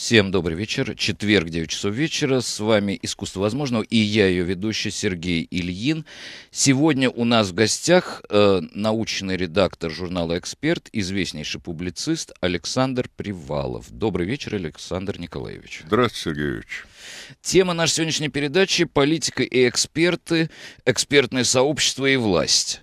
Всем добрый вечер. Четверг, 9 часов вечера. С вами «Искусство возможного» и я, ее ведущий, Сергей Ильин. Сегодня у нас в гостях научный редактор журнала «Эксперт», известнейший публицист Александр Привалов. Добрый вечер, Александр Николаевич. Здравствуйте, Сергей Ильич. Тема нашей сегодняшней передачи – политика и эксперты, экспертное сообщество и власть.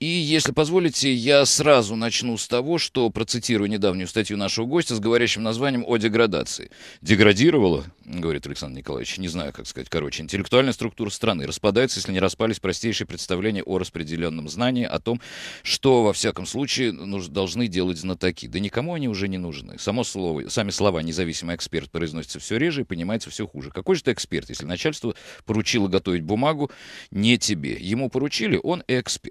И, если позволите, я сразу начну с того, что процитирую недавнюю статью нашего гостя с говорящим названием «О деградации». «Деградировала», говорит Александр Николаевич, не знаю, как сказать, короче, интеллектуальная структура страны. Распадается, если не распались простейшие представления о распределенном знании, о том, что, во всяком случае, должны делать знатоки. Да никому они уже не нужны. Сами слова «независимый эксперт» произносятся все реже и понимается все хуже. Какой же ты эксперт, если начальство поручило готовить бумагу не тебе? Ему поручили, он эксперт.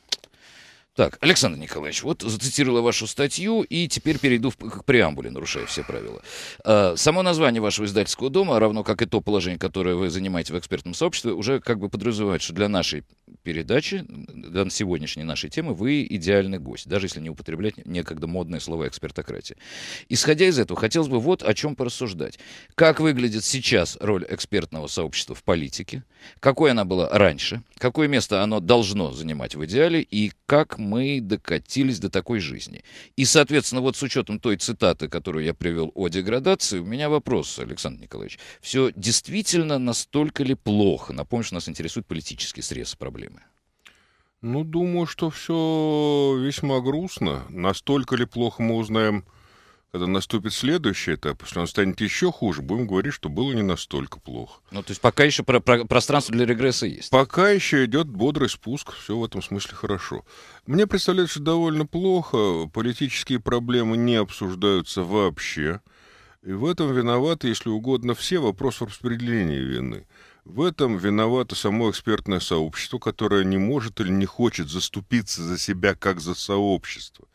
Так, Александр Николаевич, вот зацитировала вашу статью, и теперь перейду к преамбуле, нарушая все правила. Само название вашего издательского дома, равно как и то положение, которое вы занимаете в экспертном сообществе, уже как бы подразумевает, что для нашей передачи, для сегодняшней нашей темы, вы идеальный гость, даже если не употреблять некогда модные слова экспертократии. Исходя из этого, хотелось бы вот о чем порассуждать. Как выглядит сейчас роль экспертного сообщества в политике? Какой она была раньше? Какое место оно должно занимать в идеале? И как мы докатились до такой жизни? И, соответственно, вот с учетом той цитаты, которую я привел о деградации, у меня вопрос, Александр Николаевич. Все действительно настолько ли плохо? Напомню, что нас интересует политический срез проблемы. Ну, думаю, что все весьма грустно. Настолько ли плохо мы узнаем, когда наступит следующий этап, если он станет еще хуже, будем говорить, что было не настолько плохо. Ну, то есть пока еще пространство для регресса есть? Пока еще идет бодрый спуск, все в этом смысле хорошо. Мне представляется, что довольно плохо, политические проблемы не обсуждаются вообще, и в этом виноваты, если угодно, все вопросы распределения вины. В этом виновато само экспертное сообщество, которое не может или не хочет заступиться за себя как за сообщество.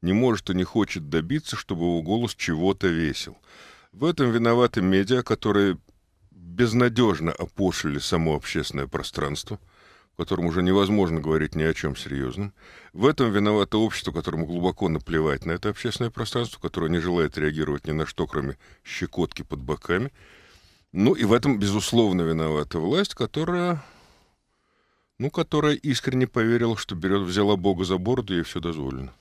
Не может и не хочет добиться, чтобы его голос чего-то весил. В этом виноваты медиа, которые безнадежно опошлили само общественное пространство, в котором уже невозможно говорить ни о чем серьезном. В этом виновато общество, которому глубоко наплевать на это общественное пространство, которое не желает реагировать ни на что, кроме щекотки под боками. Ну и в этом, безусловно, виновата власть, которая искренне поверила, что взяла Бога за бороду и все дозволено.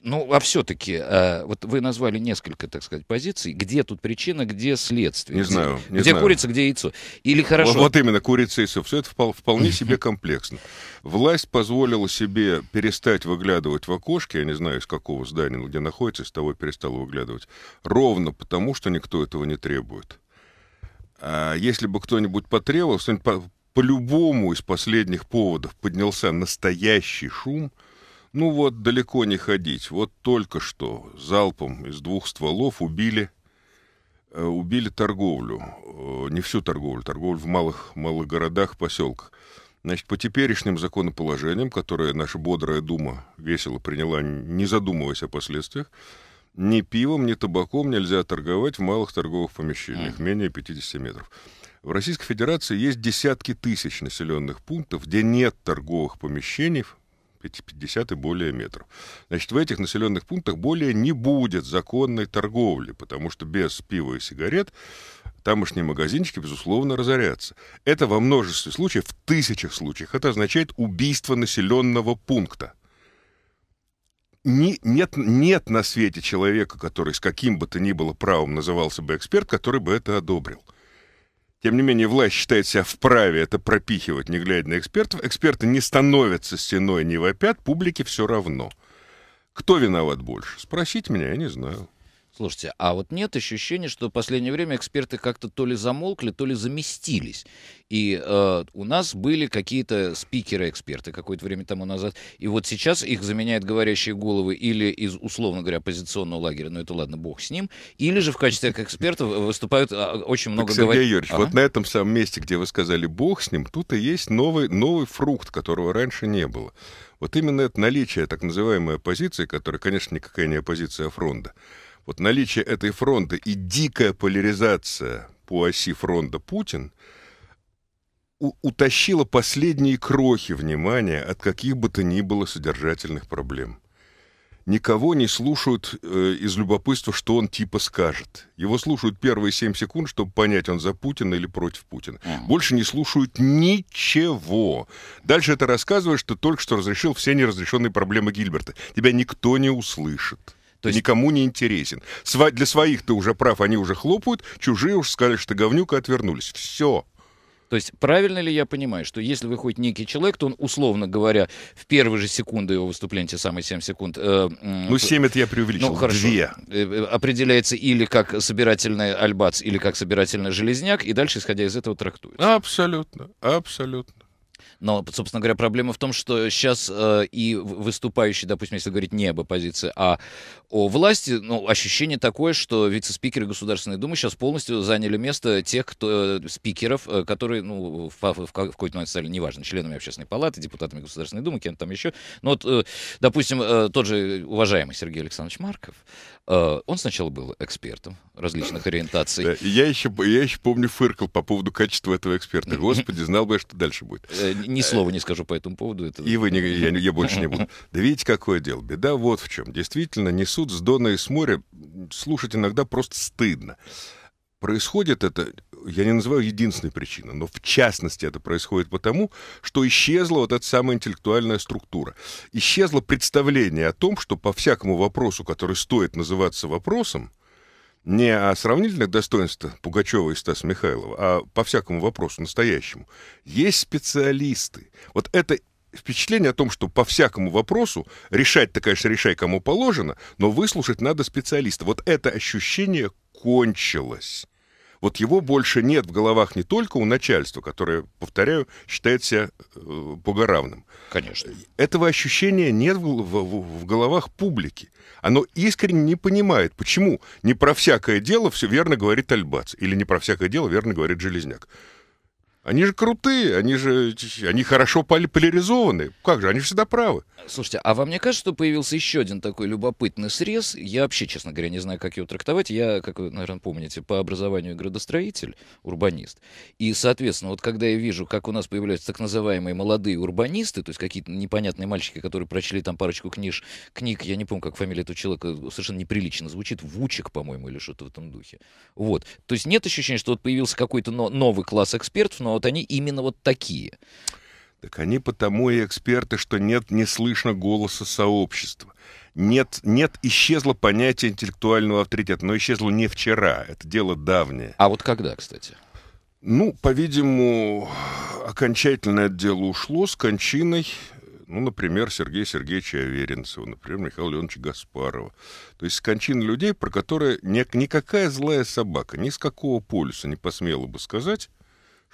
Ну, а все-таки, вот вы назвали несколько, так сказать, позиций. Где тут причина, где следствие? Не знаю. Где курица, где яйцо? Или хорошо... Вот именно, курица и яйцо. Все это вполне себе комплексно. Власть позволила себе перестать выглядывать в окошке, я не знаю, из какого здания, где находится, из того перестала выглядывать, ровно потому, что никто этого не требует. А если бы кто-нибудь потребовал, кто-нибудь по любому из последних поводов поднялся настоящий шум, ну вот, далеко не ходить. Вот только что залпом из двух стволов убили торговлю. Не всю торговлю в малых городах, поселках. Значит, по теперешним законоположениям, которые наша бодрая дума весело приняла, не задумываясь о последствиях, ни пивом, ни табаком нельзя торговать в малых торговых помещениях, менее 50 метров. В Российской Федерации есть десятки тысяч населенных пунктов, где нет торговых помещений, 50 и более метров. Значит, в этих населенных пунктах более не будет законной торговли, потому что без пива и сигарет тамошние магазинчики, безусловно, разорятся. Это во множестве случаев, в тысячах случаев, это означает убийство населенного пункта. Нет на свете человека, который с каким бы то ни было правом назывался бы эксперт, который бы это одобрил. Тем не менее, власть считает себя вправе это пропихивать, не глядя на экспертов. Эксперты не становятся стеной, не вопят, публике все равно. Кто виноват больше? Спросите меня, я не знаю. Слушайте, а вот нет ощущения, что в последнее время эксперты как-то то ли замолкли, то ли заместились. И у нас были какие-то спикеры-эксперты какое-то время тому назад, и вот сейчас их заменяют говорящие головы или из, условно говоря, оппозиционного лагеря, ну это ладно, бог с ним, или же в качестве экспертов выступают очень много говорящих. Сергей Юрьевич, вот на этом самом месте, где вы сказали «бог с ним», тут и есть новый фрукт, которого раньше не было. Вот именно это наличие так называемой оппозиции, которая, конечно, никакая не оппозиция, а фронта. Вот наличие этой фронта и дикая поляризация по оси фронта Путин утащила последние крохи внимания от каких бы то ни было содержательных проблем. никого не слушают из любопытства, что он типа скажет. Его слушают первые 7 секунд, чтобы понять, он за Путина или против Путина. Больше не слушают ничего. Дальше это рассказывает, что только что разрешил все неразрешенные проблемы Гильберта. Тебя никто не услышит. То есть... Никому не интересен. Для своих ты уже прав, они уже хлопают, чужие уж сказали, что говнюк, и отвернулись. Все. То есть правильно ли я понимаю, что если выходит некий человек, то он, условно говоря, в первые же секунды его выступления, те самые 7 секунд... ну, 7 это я преувеличил, ну, хорошо, 2. Определяется или как собирательный Альбац, или как собирательный Железняк, и дальше, исходя из этого, трактуется. Абсолютно, абсолютно. Но, собственно говоря, проблема в том, что сейчас и выступающий, допустим, если говорить не об оппозиции, а о власти, ну, ощущение такое, что вице-спикеры Государственной Думы сейчас полностью заняли место тех спикеров, которые, ну, в какой-то момент стали, неважно, членами Общественной Палаты, депутатами Государственной Думы, кем-то там еще. Но вот, допустим, тот же уважаемый Сергей Александрович Марков, он сначала был экспертом различных ориентаций. Я еще помню, фыркал по поводу качества этого эксперта. Господи, знал бы я, что дальше будет. Ни слова не скажу по этому поводу. Это... И вы, я больше не буду. Да видите, какое дело. Беда вот в чем. Действительно, несут с Дона и с моря. Слушать иногда просто стыдно. Происходит это, я не называю единственной причиной, но в частности это происходит потому, что исчезла вот эта самая интеллектуальная структура. Исчезло представление о том, что по всякому вопросу, который стоит называться вопросом, не о сравнительных достоинствах Пугачева и Стаса Михайлова, а по всякому вопросу настоящему, есть специалисты. Вот это впечатление о том, что по всякому вопросу решать-то, конечно, решай, кому положено, но выслушать надо специалиста. Вот это ощущение кончилось. Вот его больше нет в головах не только у начальства, которое, повторяю, считает себя богоравным. Конечно. Этого ощущения нет в головах публики. Оно искренне не понимает, почему не про всякое дело все верно говорит Альбац, или не про всякое дело верно говорит Железняк. Они же крутые, они хорошо поляризованы. Как же, они всегда правы. Слушайте, а вам не кажется, что появился еще один такой любопытный срез? Я вообще, честно говоря, не знаю, как его трактовать. Я, как вы, наверное, помните, по образованию градостроитель, урбанист. И, соответственно, вот когда я вижу, как у нас появляются так называемые молодые урбанисты, то есть какие-то непонятные мальчики, которые прочли там парочку книг, я не помню, как фамилия этого человека, совершенно неприлично звучит, Вучик, по-моему, или что-то в этом духе. Вот. То есть нет ощущения, что вот появился какой-то новый класс экспертов, но вот они именно вот такие. Так они потому и эксперты, что не слышно голоса сообщества. Исчезло понятие интеллектуального авторитета, но исчезло не вчера, это дело давнее. А вот когда, кстати? Ну, по-видимому, окончательно это дело ушло с кончиной, ну, например, Сергея Сергеевича Аверинцева, например, Михаила Леоновича Гаспарова. То есть с кончин людей, про которые никакая злая собака ни с какого полюса не посмела бы сказать,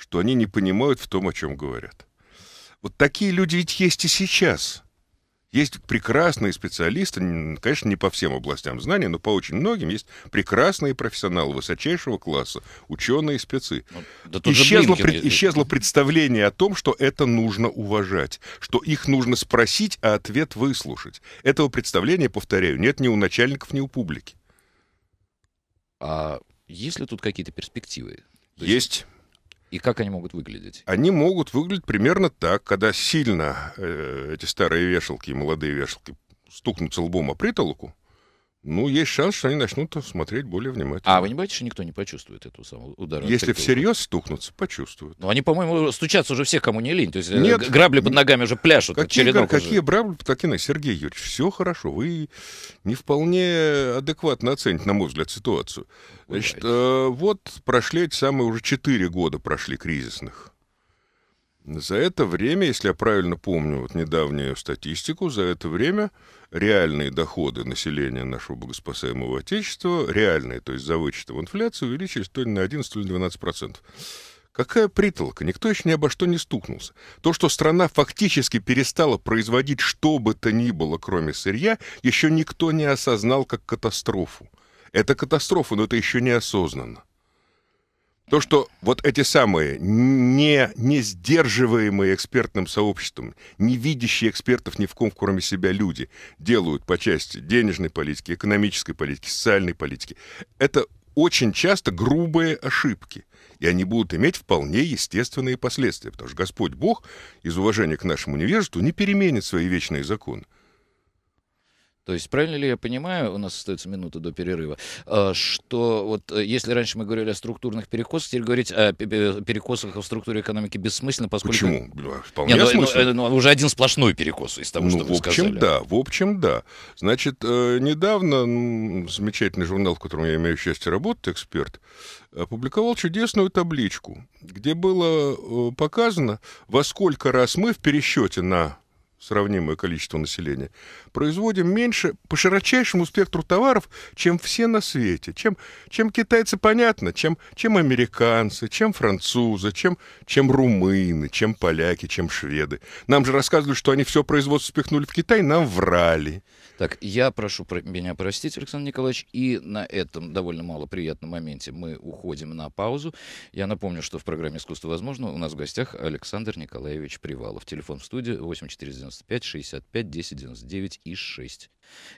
что они не понимают в том, о чем говорят. Вот такие люди ведь есть и сейчас. Есть прекрасные специалисты, конечно, не по всем областям знаний, но по очень многим есть прекрасные профессионалы высочайшего класса, ученые, спецы. Да исчезло представление о том, что это нужно уважать, что их нужно спросить, а ответ выслушать. Этого представления, повторяю, нет ни у начальников, ни у публики. А есть ли тут какие-то перспективы? Есть. И как они могут выглядеть? Они могут выглядеть примерно так, когда сильно эти старые вешалки и молодые вешалки стукнутся лбом о притолоку, ну, есть шанс, что они начнут смотреть более внимательно. А вы не боитесь, что никто не почувствует этого самого удара? Если всерьез стукнутся, почувствуют. Ну, они, по-моему, стучатся уже все, кому не лень. То есть нет, грабли под ногами уже пляшут. Какие грабли под ногами? Сергей Юрьевич, все хорошо. Вы не вполне адекватно оцените, на мой взгляд, ситуацию. Значит, вот прошли эти самые уже 4 года прошли кризисных. За это время, если я правильно помню вот недавнюю статистику, за это время реальные доходы населения нашего богоспасаемого Отечества, реальные, то есть за вычетом инфляции, увеличились то ли на 11, то ли на 12%. Какая притолка? Никто еще ни обо что не стукнулся. То, что страна фактически перестала производить что бы то ни было, кроме сырья, еще никто не осознал как катастрофу. Это катастрофа, но это еще неосознанно. То, что вот эти самые не сдерживаемые экспертным сообществом, не видящие экспертов ни в ком, кроме себя люди, делают по части денежной политики, экономической политики, социальной политики, это очень часто грубые ошибки. И они будут иметь вполне естественные последствия, потому что Господь Бог из уважения к нашему невежеству не переменит свои вечные законы. То есть, правильно ли я понимаю, у нас остается минута до перерыва, что вот если раньше мы говорили о структурных перекосах, теперь говорить о перекосах в структуре экономики бессмысленно, поскольку... Почему? Вполне смысленно. Ну, уже один сплошной перекос из того, что вы сказали. В общем, да. Значит, недавно замечательный журнал, в котором я имею счастье работать, «Эксперт», опубликовал чудесную табличку, где было показано, во сколько раз мы в пересчете на сравнимое количество населения производим меньше по широчайшему спектру товаров, чем все на свете. Чем китайцы, понятно, чем американцы, чем французы, чем румыны, чем поляки, чем шведы. Нам же рассказывали, что они все производство спихнули в Китай, нам врали. Так, я прошу меня простить, Александр Николаевич, и на этом довольно малоприятном моменте мы уходим на паузу. Я напомню, что в программе «Искусство возможного» у нас в гостях Александр Николаевич Привалов. Телефон в студии 8495 65 10 99 и 6.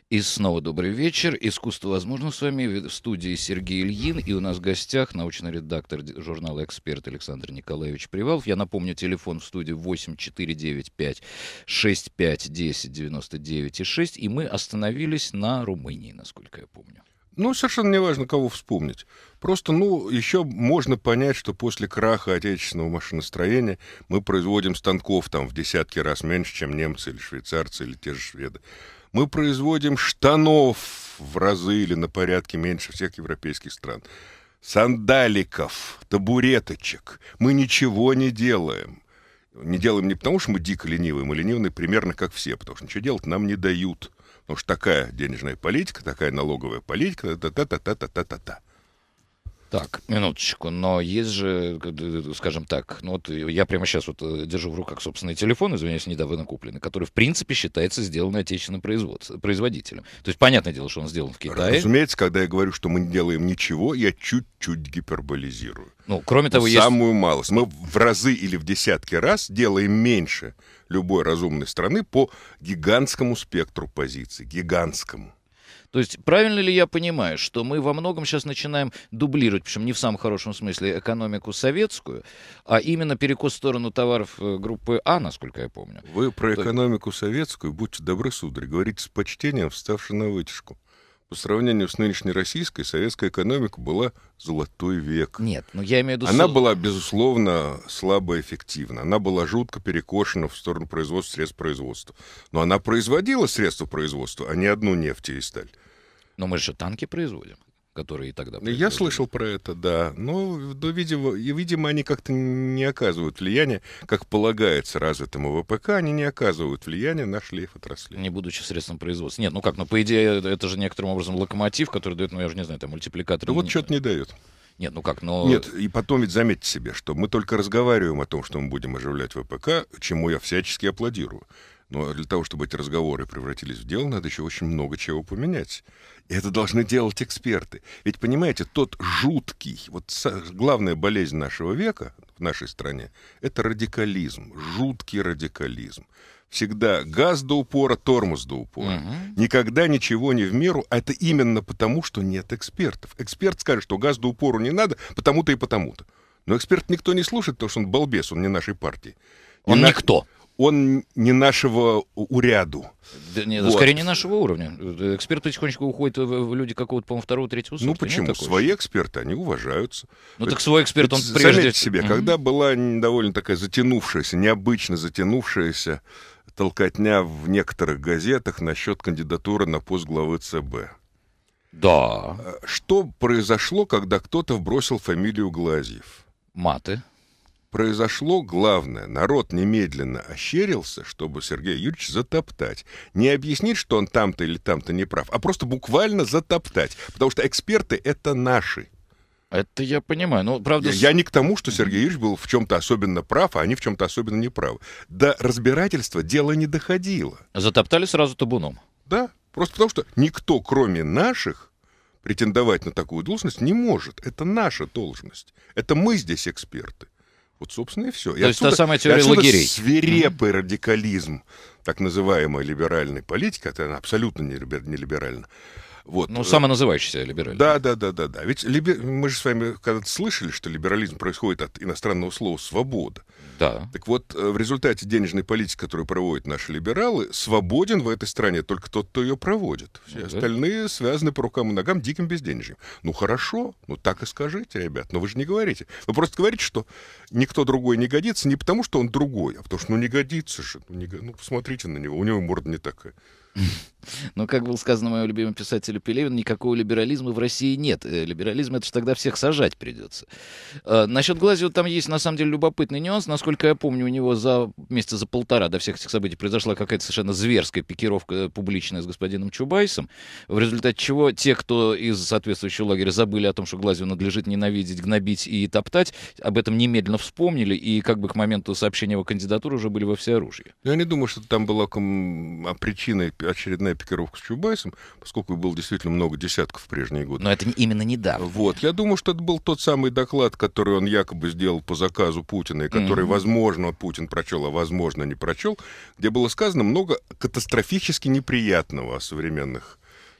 И снова добрый вечер. «Искусство возможного» с вами в студии Сергей Ильин. И у нас в гостях научный редактор журнала «Эксперт» Александр Николаевич Привалов. Я напомню, телефон в студии 8495 65 10 99 и 6. И мы остановились на Румынии, насколько я помню. Ну, совершенно не важно, кого вспомнить. Просто, еще можно понять, что после краха отечественного машиностроения мы производим станков там в десятки раз меньше, чем немцы или швейцарцы или те же шведы. Мы производим штанов в разы или на порядке меньше всех европейских стран. Сандаликов, табуреточек. Мы ничего не делаем. Не делаем не потому, что мы дико ленивые. Мы ленивые примерно как все, потому что ничего делать нам не дают. Потому что такая денежная политика, такая налоговая политика, Так, минуточку, но есть же, скажем так, я прямо сейчас держу в руках собственный телефон, извиняюсь, недавно купленный, который, в принципе, считается сделанным отечественным производителем. То есть, понятное дело, что он сделан в Китае. Разумеется, когда я говорю, что мы не делаем ничего, я чуть-чуть гиперболизирую. Кроме того, самую малость. Мы в разы или в десятки раз делаем меньше любой разумной страны по гигантскому спектру позиций, гигантскому. То есть, правильно ли я понимаю, что мы во многом сейчас начинаем дублировать, причем не в самом хорошем смысле, экономику советскую, а именно перекос в сторону товаров группы А, насколько я помню? Вы про экономику советскую, будьте добры, сударь, говорите с почтением, вставши на вытяжку. По сравнению с нынешней российской, советская экономика была золотой век. Нет, но я имею в виду... Она была, безусловно, слабо эффективна. Она была жутко перекошена в сторону производства средств производства. Но она производила средства производства, а не одну нефть и сталь. Но мы же танки производим, которые и тогда производили. Я слышал про это, да. Но, видимо, они как-то не оказывают влияния, как полагается развитому ВПК, они не оказывают влияния на шлейф отрасли. Не будучи средством производства. Нет, по идее, это же некоторым образом локомотив, который дает, я же не знаю, мультипликатор. Да вот что-то не дает. Нет, Нет, и потом ведь заметьте себе, что мы только разговариваем о том, что мы будем оживлять ВПК, чему я всячески аплодирую. Но для того, чтобы эти разговоры превратились в дело, надо еще очень много чего поменять. И это должны делать эксперты. Ведь, понимаете, тот жуткий, главная болезнь нашего века в нашей стране, это радикализм, жуткий радикализм. Всегда газ до упора, тормоз до упора. Угу. Никогда ничего не в меру, а это именно потому, что нет экспертов. Эксперт скажет, что газ до упора не надо, потому-то и потому-то. Но эксперт никто не слушает, потому что он балбес, он не нашей партии. Он никто. Он не нашего уряду. Да, нет, скорее не нашего уровня. Эксперты потихонечку уходят в люди какого-то, по-моему, второго-третьего сорта. Ну почему? Свои эксперты, они уважаются. Так свой эксперт, он прежде... Заметьте себе, когда была довольно такая затянувшаяся, необычно затянувшаяся толкотня в некоторых газетах насчет кандидатуры на пост главы ЦБ. Да. Что произошло, когда кто-то вбросил фамилию Глазьев? Маты. Произошло главное. Народ немедленно ощерился, чтобы Сергея Юрьевича затоптать. Не объяснить, что он там-то или там-то не прав, а просто буквально затоптать. Потому что эксперты — это наши. Это я понимаю. Но, правда... Я не к тому, что Сергей Юрьевич был в чем-то особенно прав, а они в чем-то особенно неправы. До разбирательства дело не доходило. Затоптали сразу табуном. Да. Просто потому, что никто, кроме наших, претендовать на такую должность не может. Это наша должность. Это мы здесь эксперты. Собственно, и все. То есть та самая теория лагерей. Свирепый радикализм так называемой либеральной политики, это она абсолютно не либеральна, Вот. Ну, самоназывающийся либерализм. Да. Ведь мы же с вами когда-то слышали, что либерализм происходит от иностранного слова «свобода». Да. Так вот, в результате денежной политики, которую проводят наши либералы, свободен в этой стране только тот, кто ее проводит. Все остальные связаны по рукам и ногам диким безденежьем. Ну, хорошо, ну так и скажите, ребят. Но вы же не говорите. Вы просто говорите, что никто другой не годится не потому, что он другой, а потому что, ну, не годится же. Ну, посмотрите на него, у него морда не такая. Но, как было сказано моему любимому писателю Пелевину, никакого либерализма в России нет. Либерализм — это же тогда всех сажать придется. Насчет Глазьева там есть, на самом деле, любопытный нюанс. Насколько я помню, у него месяца за полтора до всех этих событий произошла какая-то совершенно зверская пикировка публичная с господином Чубайсом, в результате чего те, кто из соответствующего лагеря забыли о том, что Глазьеву надлежит ненавидеть, гнобить и топтать, об этом немедленно вспомнили, и как бы к моменту сообщения его кандидатуры уже были во всеоружии. Я не думаю, что там была причиной очередная пикировка с Чубайсом, поскольку было действительно много десятков в прежние годы. Но это именно недавно. Вот. Я думаю, что это был тот самый доклад, который он якобы сделал по заказу Путина, и который, возможно, Путин прочел, а возможно, не прочел, где было сказано много катастрофически неприятного о современных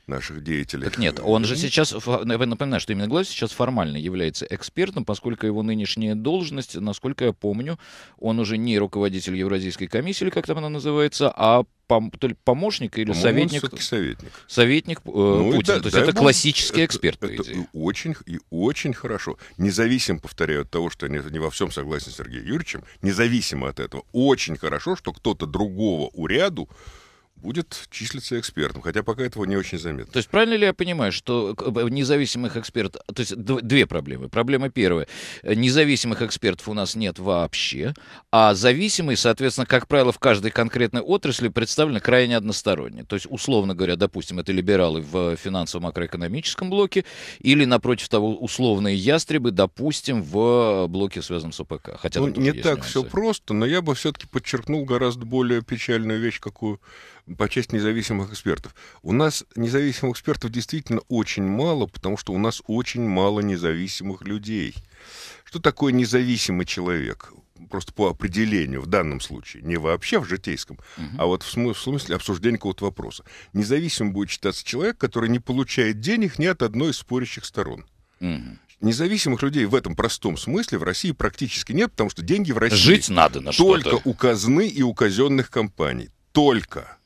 наших деятелей. Так нет, он же сейчас, напоминаю, что именно Глазьев сейчас формально является экспертом, поскольку его нынешняя должность, насколько я помню, он уже не руководитель Евразийской комиссии, или как там она называется, а то ли помощник или советник. Советник Путина. То есть это классический эксперт. Это очень и очень хорошо. Независимо, повторяю, от того, что я не во всем согласен с Сергеем Юрьевичем, независимо от этого, очень хорошо, что кто-то другого уряду будет числиться экспертом, хотя пока этого не очень заметно. То есть правильно ли я понимаю, что независимых экспертов... То есть две проблемы. Проблема первая. Независимых экспертов у нас нет вообще, а зависимые, соответственно, как правило, в каждой конкретной отрасли представлены крайне односторонне. То есть, условно говоря, допустим, это либералы в финансово-макроэкономическом блоке или, напротив того, условные ястребы, допустим, в блоке, связанном с ОПК. Хотя, ну, не так все просто, но я бы все-таки подчеркнул гораздо более печальную вещь, какую... По части независимых экспертов. У нас независимых экспертов действительно очень мало, потому что у нас очень мало независимых людей. Что такое независимый человек? Просто по определению в данном случае. Не вообще в житейском, а вот в смысле обсуждения какого-то вопроса. Независимым будет считаться человек, который не получает денег ни от одной из спорящих сторон. Независимых людей в этом простом смысле в России практически нет, потому что деньги в России... Жить надо на что-то. Только у казны и у казенных компаний. Только...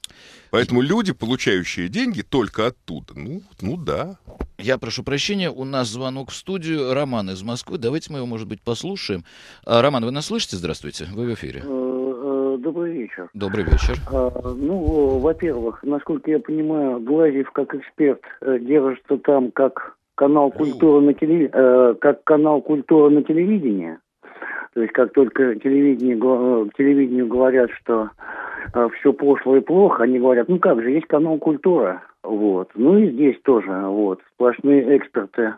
Поэтому люди, получающие деньги, только оттуда. Ну да. Я прошу прощения, у нас звонок в студию. Роман из Москвы. Давайте мы его, может быть, послушаем. Роман, вы нас слышите? Здравствуйте. Вы в эфире. Добрый вечер. Добрый вечер. Ну, во-первых, насколько я понимаю, Глазьев как эксперт держится там как канал культуры на телевидении. То есть как только телевидению говорят, что все пошло и плохо, они говорят, ну как же, есть канал «Культура». Вот. Ну и здесь тоже вот сплошные эксперты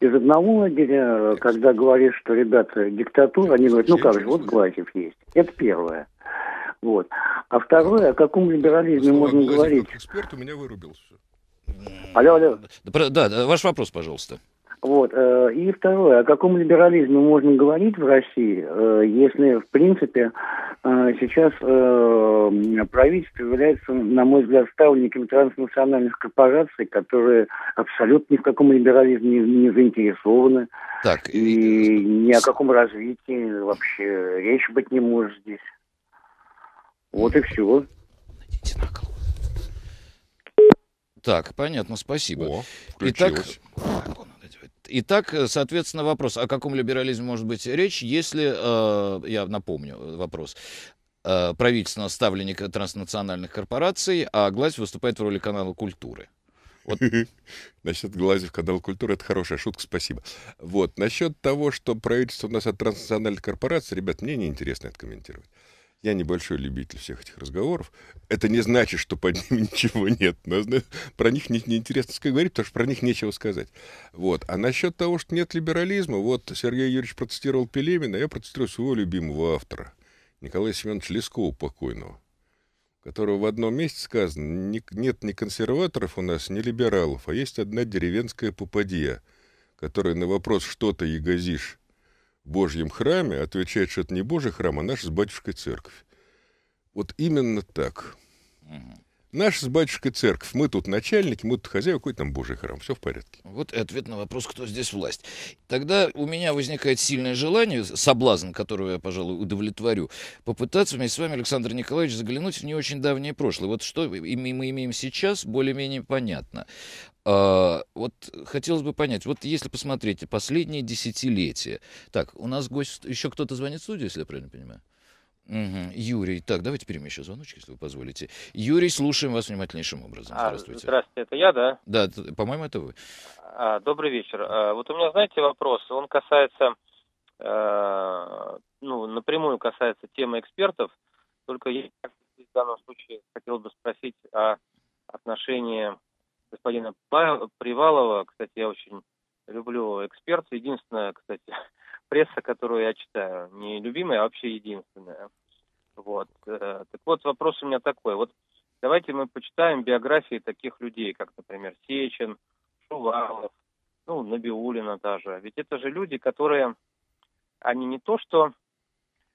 из одного лагеря, когда говоришь, что, ребята, диктатура, они говорят, ну как же, вот Глазьев есть. Это первое. Вот. А второе, о каком либерализме можно говорить? Эксперт у меня вырубился. Алло. Да, ваш вопрос, пожалуйста. Вот. И второе, о каком либерализме можно говорить в России, если, в принципе, сейчас правительство является, на мой взгляд, ставленником транснациональных корпораций, которые абсолютно ни в каком либерализме не заинтересованы. Так, и ни о каком развитии вообще речи быть не может здесь. Вот и все. Так, понятно, спасибо. Итак, соответственно, вопрос, о каком либерализме может быть речь, если, я напомню вопрос, правительственного ставленника транснациональных корпораций, а Глазьев выступает в роли канала культуры. Вот. Насчет Глазьев, канал культуры, это хорошая шутка, спасибо. Вот, насчет того, что правительство у нас от транснациональных корпораций, ребят, мне неинтересно это комментировать. Я небольшой любитель всех этих разговоров. Это не значит, что под ними ничего нет. Про них неинтересно говорить, потому что про них нечего сказать. Вот. А насчет того, что нет либерализма, вот Сергей Юрьевич процитировал Пелевина, я процитирую своего любимого автора, Николая Семеновича Лескова, покойного, которого в одном месте сказано, нет ни консерваторов у нас, ни либералов, а есть одна деревенская попадья, которая на вопрос «что ты ягозишь?» в Божьем храме отвечает, что это не Божий храм, а наша с батюшкой церковь. Вот именно так. Наша с батюшкой церковь, мы тут начальники, мы тут хозяева, какой там божий храм, все в порядке. Вот и ответ на вопрос, кто здесь власть. Тогда у меня возникает сильное желание, соблазн, которого я, пожалуй, удовлетворю, попытаться вместе с вами, Александр Николаевич, заглянуть в не очень давнее прошлое. Вот что мы имеем сейчас, более-менее понятно. Вот хотелось бы понять, вот если посмотреть последние десятилетия. Так, у нас гость, еще кто-то звонит в студию, если я правильно понимаю? Угу. Юрий, так, давайте перемещу звоночек, если вы позволите. Юрий, слушаем вас внимательнейшим образом. Здравствуйте. Здравствуйте, это я, да? Да, по-моему, это вы. Добрый вечер. Вот у меня, знаете, вопрос, он касается, ну, напрямую касается темы экспертов, только я в данном случае хотел бы спросить о отношении господина Привалова. Кстати, я очень люблю эксперта, единственное, кстати... Пресса, которую я читаю, не любимая, а вообще единственная. Вот. Так вот, вопрос у меня такой. Вот давайте мы почитаем биографии таких людей, как, например, Сечин, Шувалов, ну, Набиуллина та же. Ведь это же люди, которые, они не то что,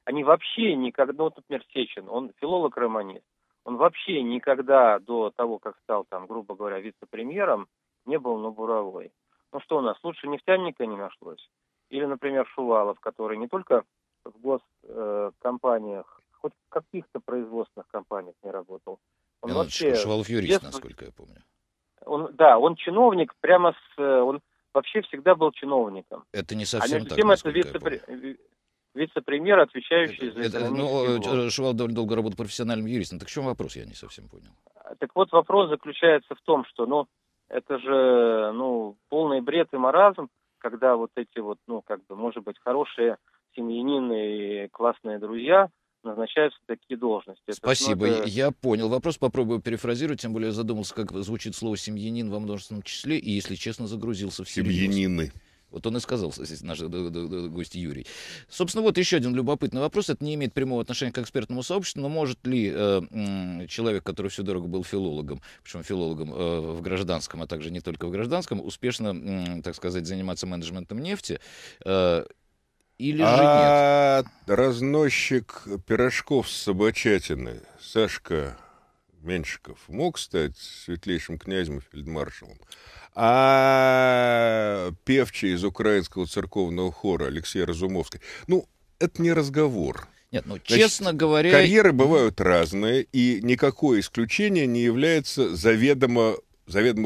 они вообще никогда, ну, вот, например, Сечин, он филолог-романист, он вообще никогда до того, как стал, там, грубо говоря, вице-премьером, не был на буровой. Ну, что у нас, лучше нефтяника не нашлось? Или, например, Шувалов, который не только в госкомпаниях, хоть в каких-то производственных компаниях не работал. Он вообще Шувалов юрист, насколько я помню. Он, да, он чиновник, прямо с... Он вообще всегда был чиновником. Это не совсем так, насколько я помню. Вице-премьер, отвечающий за экономический блок. Шувалов довольно долго работал профессиональным юристом. Так в чем вопрос, я не совсем понял. Так вот, вопрос заключается в том, что, ну, это же, ну, полный бред и маразм, когда вот эти вот, ну, как бы, может быть, хорошие семьянины и классные друзья назначаются такие должности. Спасибо, это... я понял. Вопрос попробую перефразировать, тем более я задумался, как звучит слово «семьянин» во множественном числе, и, если честно, загрузился в серьез. Семьянины. Вот он и сказал, наш гость Юрий. Собственно, вот еще один любопытный вопрос. Это не имеет прямого отношения к экспертному сообществу, но может ли человек, который всю дорогу был филологом, причем филологом в гражданском, а также не только в гражданском, успешно, так сказать, заниматься менеджментом нефти? Или же нет? Разносчик пирожков с собачатины Сашка Меньшиков мог стать светлейшим князем и фельдмаршалом, а певчий из украинского церковного хора Алексей Разумовский. Ну, это не разговор. Нет, ну, честно говоря... Карьеры бывают разные, и никакое исключение не является заведомо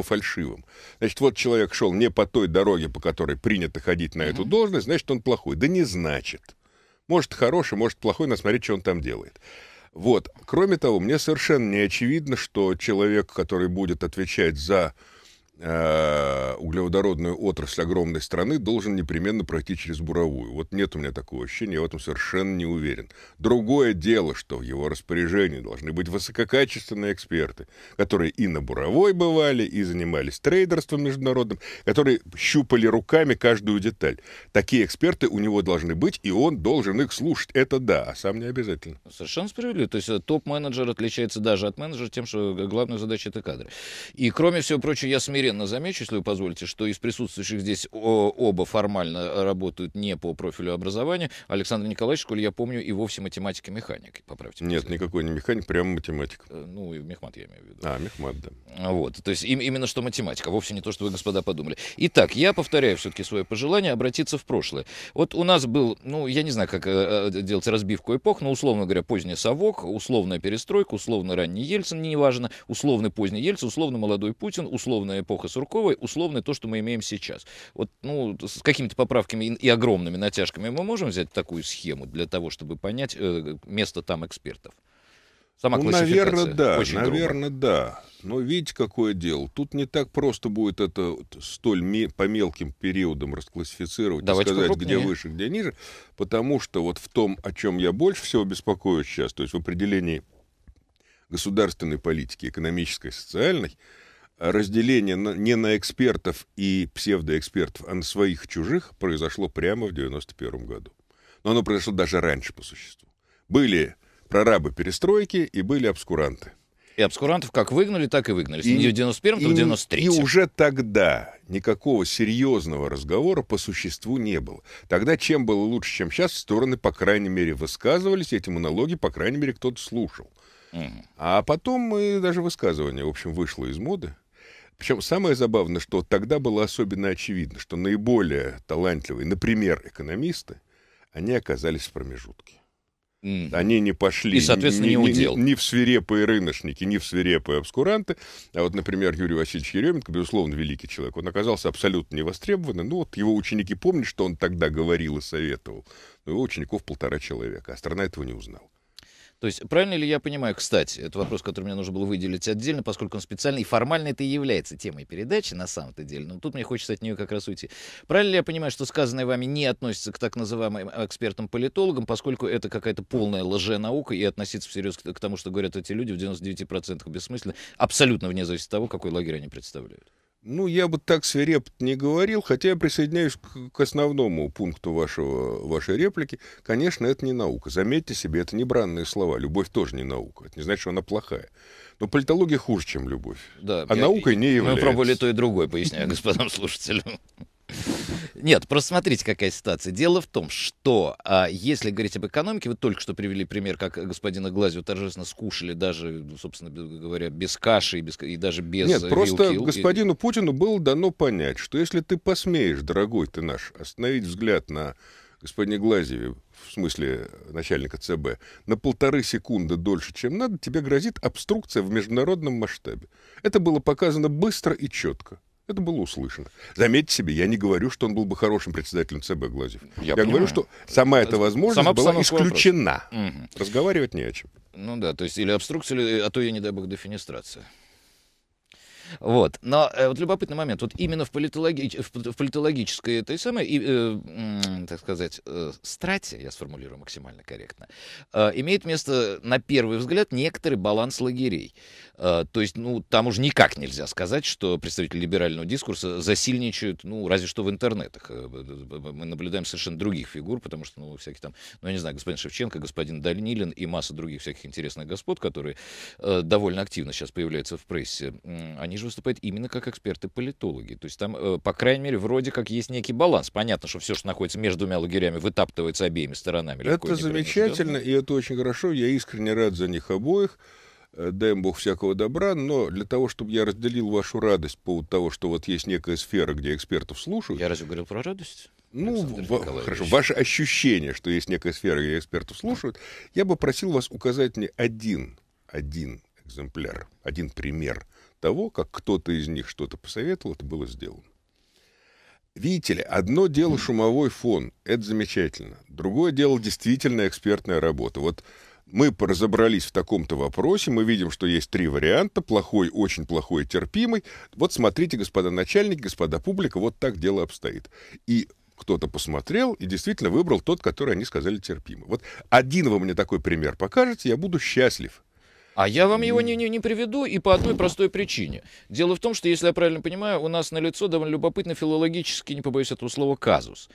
фальшивым. Значит, вот человек шел не по той дороге, по которой принято ходить на эту должность, значит, он плохой. Да не значит. Может, хороший, может, плохой, но смотри, что он там делает. Вот. Кроме того, мне совершенно не очевидно, что человек, который будет отвечать за углеводородную отрасль огромной страны, должен непременно пройти через буровую. Вот нет у меня такого ощущения, я в этом совершенно не уверен. Другое дело, что в его распоряжении должны быть высококачественные эксперты, которые и на буровой бывали, и занимались трейдерством международным, которые щупали руками каждую деталь. Такие эксперты у него должны быть, и он должен их слушать. Это да, а сам не обязательно. Совершенно справедливо. То есть топ-менеджер отличается даже от менеджера тем, что главная задача — это кадры. И кроме всего прочего, я смиренно замечу, если вы позволите, что из присутствующих здесь оба формально работают не по профилю образования. Александр Николаевич, сколь я помню, и вовсе математик и механик. Поправьте меня. Нет, никакой не механик, прямо математик. Ну, и мехмат я имею в виду. А, мехмат, да. Вот, то есть именно что математика, вовсе не то, что вы, господа, подумали. Итак, я повторяю все-таки свое пожелание обратиться в прошлое. Вот у нас был, ну, я не знаю, как делать разбивку эпох, но, условно говоря, поздний совок, условная перестройка, условно ранний Ельцин, неважно, условный поздний Ельцин, условно молодой Путин, условная эпоха Сурковой, условно то, что мы имеем сейчас. Вот, ну, с какими-то поправками и огромными натяжками мы можем взять такую схему для того, чтобы понять место там экспертов? Сама классификация. Наверное, да. Очень наверное, грубо. Да. Но видите, какое дело. Тут не так просто будет это столь по мелким периодам расклассифицировать. Давайте и сказать, где выше, где ниже. Потому что вот в том, о чем я больше всего беспокоюсь сейчас, то есть в определении государственной политики, экономической, социальной, разделение не на экспертов и псевдоэкспертов, а на своих чужих произошло прямо в 1991 году. Но оно произошло даже раньше по существу. Были прорабы перестройки и были обскуранты. И обскурантов как выгнали, так и выгнали. И не в 91-м, то в 93-м. И уже тогда никакого серьезного разговора по существу не было. Тогда чем было лучше, чем сейчас, стороны, по крайней мере, высказывались, эти монологи, по крайней мере, кто-то слушал. Угу. А потом и даже высказывание, в общем, вышло из моды. Причем самое забавное, что тогда было особенно очевидно, что наиболее талантливые, например, экономисты, они оказались в промежутке. Mm-hmm. Они не пошли и, соответственно, не в свирепые рыночники, не в свирепые обскуранты. А вот, например, Юрий Васильевич Яременко, безусловно, великий человек. Он оказался абсолютно невостребованным. Ну вот его ученики помнят, что он тогда говорил и советовал. Но его учеников 1,5 человека, а страна этого не узнала. То есть, правильно ли я понимаю, кстати, это вопрос, который мне нужно было выделить отдельно, поскольку он специально и формально это и является темой передачи на самом-то деле, но тут мне хочется от нее как раз уйти. Правильно ли я понимаю, что сказанное вами не относится к так называемым экспертам-политологам, поскольку это какая-то полная лженаука, и относиться всерьез к тому, что говорят эти люди, в 99% бессмысленно, абсолютно вне зависимости от того, какой лагерь они представляют? Ну, я бы так свирепо не говорил, хотя я присоединяюсь к основному пункту вашей реплики. Конечно, это не наука. Заметьте себе, это не бранные слова. Любовь тоже не наука. Это не значит, что она плохая. Но политология хуже, чем любовь. Да, а наукой не является. Мы пробовали то и другое, поясняю господам слушателям. Нет, просто смотрите, какая ситуация. Дело в том, что если говорить об экономике, вы только что привели пример, как господина Глазьева торжественно скушали, даже, собственно говоря, без каши и даже без вилки. Нет, просто господину Путину было дано понять, что если ты посмеешь, дорогой ты наш, остановить взгляд на господина Глазьева, в смысле начальника ЦБ, на 1,5 секунды дольше, чем надо, тебе грозит обструкция в международном масштабе. Это было показано быстро и четко. Это было услышано. Заметьте себе, я не говорю, что он был бы хорошим председателем ЦБ Глазьев. Я говорю, что сама эта возможность была исключена. Угу. Разговаривать не о чем. Ну да, то есть или обструкция, а то я, не дай бог, дефенестрация. Вот. Но вот любопытный момент. Вот именно в политологической этой самой, так сказать, страте, я сформулирую максимально корректно, имеет место, на первый взгляд, некоторый баланс лагерей. То есть, ну, там уже никак нельзя сказать, что представители либерального дискурса засильничают, ну, разве что в интернетах. Мы наблюдаем совершенно других фигур, потому что, ну, всякие там, ну, я не знаю, господин Шевченко, господин Данилин и масса других всяких интересных господ, которые довольно активно сейчас появляются в прессе, они же выступают именно как эксперты-политологи. То есть там, по крайней мере, вроде как есть некий баланс. Понятно, что все, что находится между двумя лагерями, вытаптывается обеими сторонами. Это замечательно, и это очень хорошо. Я искренне рад за них обоих. Дай им Бог всякого добра. Но для того, чтобы я разделил вашу радость по поводу того, что вот есть некая сфера, где экспертов слушают... Я разве говорил про радость? Ну, хорошо. Ваше ощущение, что есть некая сфера, где экспертов слушают, я бы просил вас указать мне один экземпляр, один пример того, как кто-то из них что-то посоветовал, это было сделано. Видите ли, одно дело шумовой фон, это замечательно. Другое дело действительно экспертная работа. Вот мы разобрались в таком-то вопросе, мы видим, что есть 3 варианта, плохой, очень плохой, терпимый. Вот смотрите, господа начальники, господа публика, вот так дело обстоит. И кто-то посмотрел и действительно выбрал тот, который они сказали терпимый. Вот один вы мне такой пример покажете, я буду счастлив. А я вам его не приведу и по одной простой причине. Дело в том, что, если я правильно понимаю, у нас налицо довольно любопытный филологический, не побоюсь этого слова, казус.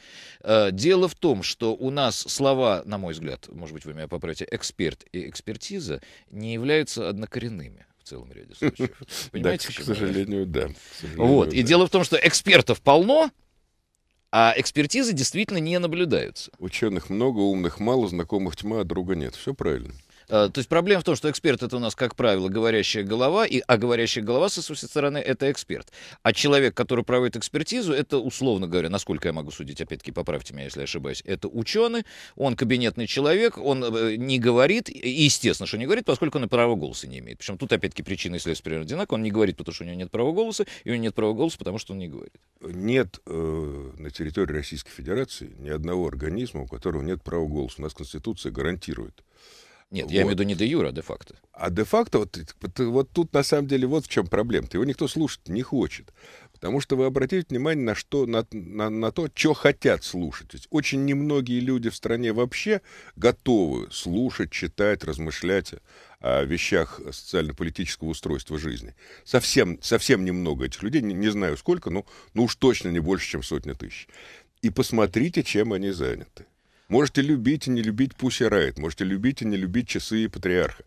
Дело в том, что у нас слова, на мой взгляд, может быть, вы меня поправите, эксперт и экспертиза не являются однокоренными. В целом ряде случаев. Понимаете, к сожалению, да. Вот. И дело в том, что экспертов полно, а экспертизы действительно не наблюдаются. Ученых много, умных мало, знакомых тьма, а друга нет. Все правильно. То есть проблема в том, что эксперт — это у нас, как правило, говорящая голова, а говорящая голова, со своей стороны, это эксперт. А человек, который проводит экспертизу, это, условно говоря, насколько я могу судить, опять-таки, поправьте меня, если я ошибаюсь, это ученый, он кабинетный человек, он не говорит, и естественно, что не говорит, поскольку он и права голоса не имеет. Причем тут, опять-таки, причина и следствие примерно одинаковые. Он не говорит, потому что у него нет права голоса, и у него нет права голоса, потому что он не говорит. Нет на территории Российской Федерации ни одного организма, у которого нет права голоса. У нас Конституция гарантирует. Нет, я имею в виду не де юра, а де-факто. А де-факто, вот тут на самом деле вот в чем проблема-то. Его никто слушать не хочет. Потому что вы обратите внимание на, то, что хотят слушать. То есть очень немногие люди в стране вообще готовы слушать, читать, размышлять о вещах социально-политического устройства жизни. Совсем немного этих людей, не знаю сколько, но уж точно не больше, чем сотни тысяч. И посмотрите, чем они заняты. Можете любить и не любить Pussy Riot, можете любить и не любить часы и патриарха.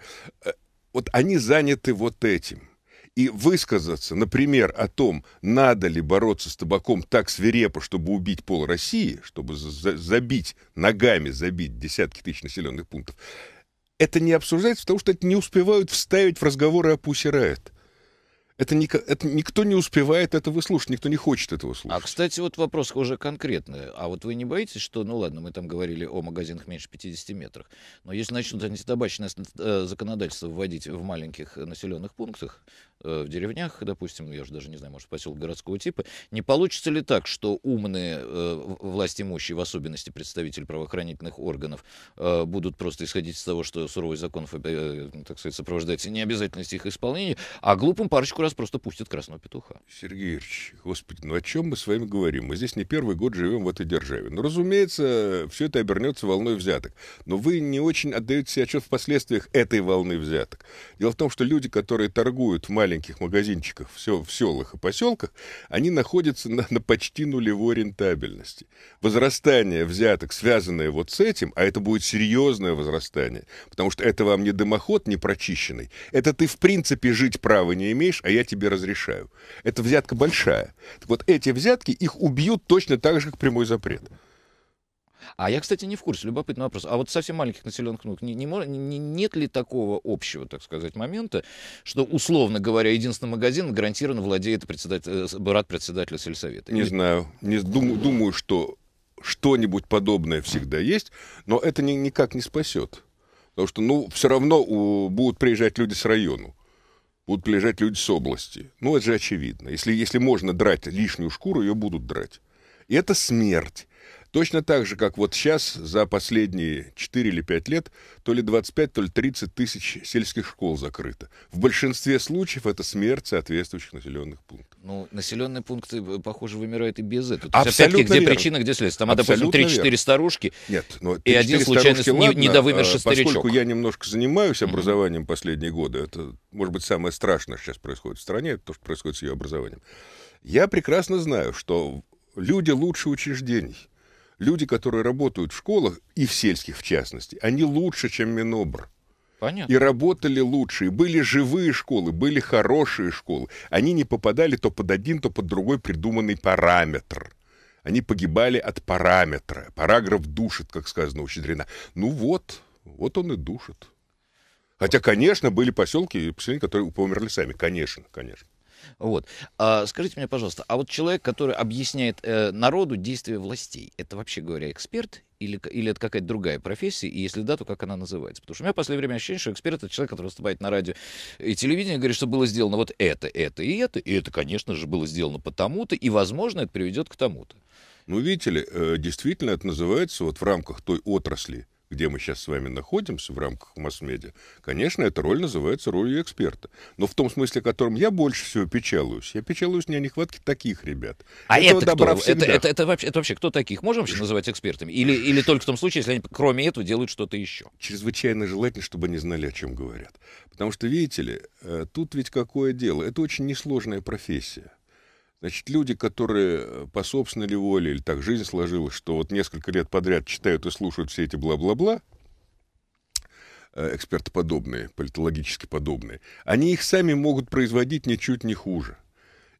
Вот они заняты вот этим. И высказаться, например, о том, надо ли бороться с табаком так свирепо, чтобы убить пол России, чтобы забить ногами, забить десятки тысяч населенных пунктов, это не обсуждается, потому что это не успевают вставить в разговоры о Пусси Райот. Это никто не успевает это выслушать, никто не хочет этого слушать. А, кстати, вот вопрос уже конкретный. А вот вы не боитесь, что, ну ладно, мы там говорили о магазинах меньше 50 метрах, но если начнут антитабачное законодательство вводить в маленьких населенных пунктах, в деревнях, допустим, я же даже не знаю, может, поселок городского типа, не получится ли так, что умные власть имущие, в особенности представители правоохранительных органов, будут просто исходить из того, что суровость законов, так сказать, сопровождается необязательностью их исполнения, а глупым парочку раз просто пустят красного петуха? Сергей Ильич, господи, ну о чем мы с вами говорим? Мы здесь не первый год живем в этой державе. Ну, разумеется, все это обернется волной взяток. Но вы не очень отдаете себе отчет в последствиях этой волны взяток. Дело в том, что люди, которые торгуют в маленьких магазинчиках в селах и поселках, они находятся на почти нулевой рентабельности. Возрастание взяток, связанное вот с этим, а это будет серьезное возрастание, потому что это вам не дымоход не прочищенный, это ты в принципе жить права не имеешь, а я тебе разрешаю. Это взятка большая. Так вот эти взятки, их убьют точно так же, как прямой запрет. А я, кстати, не в курсе, любопытный вопрос. А вот совсем маленьких населенных пунктов нет ли такого общего, так сказать, момента, что, условно говоря, единственный магазин гарантированно владеет брат председателя сельсовета? Не знаю. Думаю, что что-нибудь подобное всегда есть, но это никак не спасет. Потому что, ну, все равно будут приезжать люди с района. Будут приезжать люди с области. Ну, это же очевидно. Если можно драть лишнюю шкуру, ее будут драть. И это смерть. Точно так же, как вот сейчас за последние 4 или 5 лет то ли 25, то ли 30 тысяч сельских школ закрыто. В большинстве случаев это смерть соответствующих населенных пунктов. Ну, населенные пункты, похоже, вымирают и без этого. Опять-таки, где причина, где следствие. Там, допустим, 3-4 старушки. Нет, но 3-4 и один случайный недовымерший старичок. Поскольку я немножко занимаюсь образованием последние годы, это, может быть, самое страшное, что сейчас происходит в стране, это то, что происходит с ее образованием. Я прекрасно знаю, что люди лучше учреждений. Люди, которые работают в школах, и в сельских в частности, они лучше, чем Минобр. Понятно. И работали лучше, и были живые школы, были хорошие школы. Они не попадали то под один, то под другой придуманный параметр. Они погибали от параметра. Параграф душит, как сказано у Щедрина. Ну вот он и душит. Хотя, конечно, были поселки и поселения, которые померли сами. Конечно, конечно. Вот. Скажите мне, пожалуйста, а вот человек, который объясняет народу действия властей, это вообще говоря эксперт или это какая-то другая профессия? И если да, то как она называется? Потому что у меня в последнее время ощущение, что эксперт — это человек, который выступает на радио и телевидении, говорит, что было сделано вот это и это. И это, конечно же, было сделано потому-то, и, возможно, это приведет к тому-то. Ну, видите ли, действительно это называется вот в рамках той отрасли, где мы сейчас с вами находимся, в рамках масс-медиа, конечно, эта роль называется ролью эксперта. Но в том смысле, о котором я больше всего печалуюсь, я печалуюсь не о нехватке таких ребят. А этого это добра всегда. Это вообще кто таких? Можем вообще называть экспертами? Или только в том случае, если они кроме этого делают что-то еще? Чрезвычайно желательно, чтобы они знали, о чем говорят. Потому что, видите ли, тут ведь какое дело? Это очень несложная профессия. Значит, люди, которые по собственной ли воле или так жизнь сложилась, что вот несколько лет подряд читают и слушают все эти бла-бла-бла, экспертоподобные, политологически подобные, они их сами могут производить ничуть не хуже.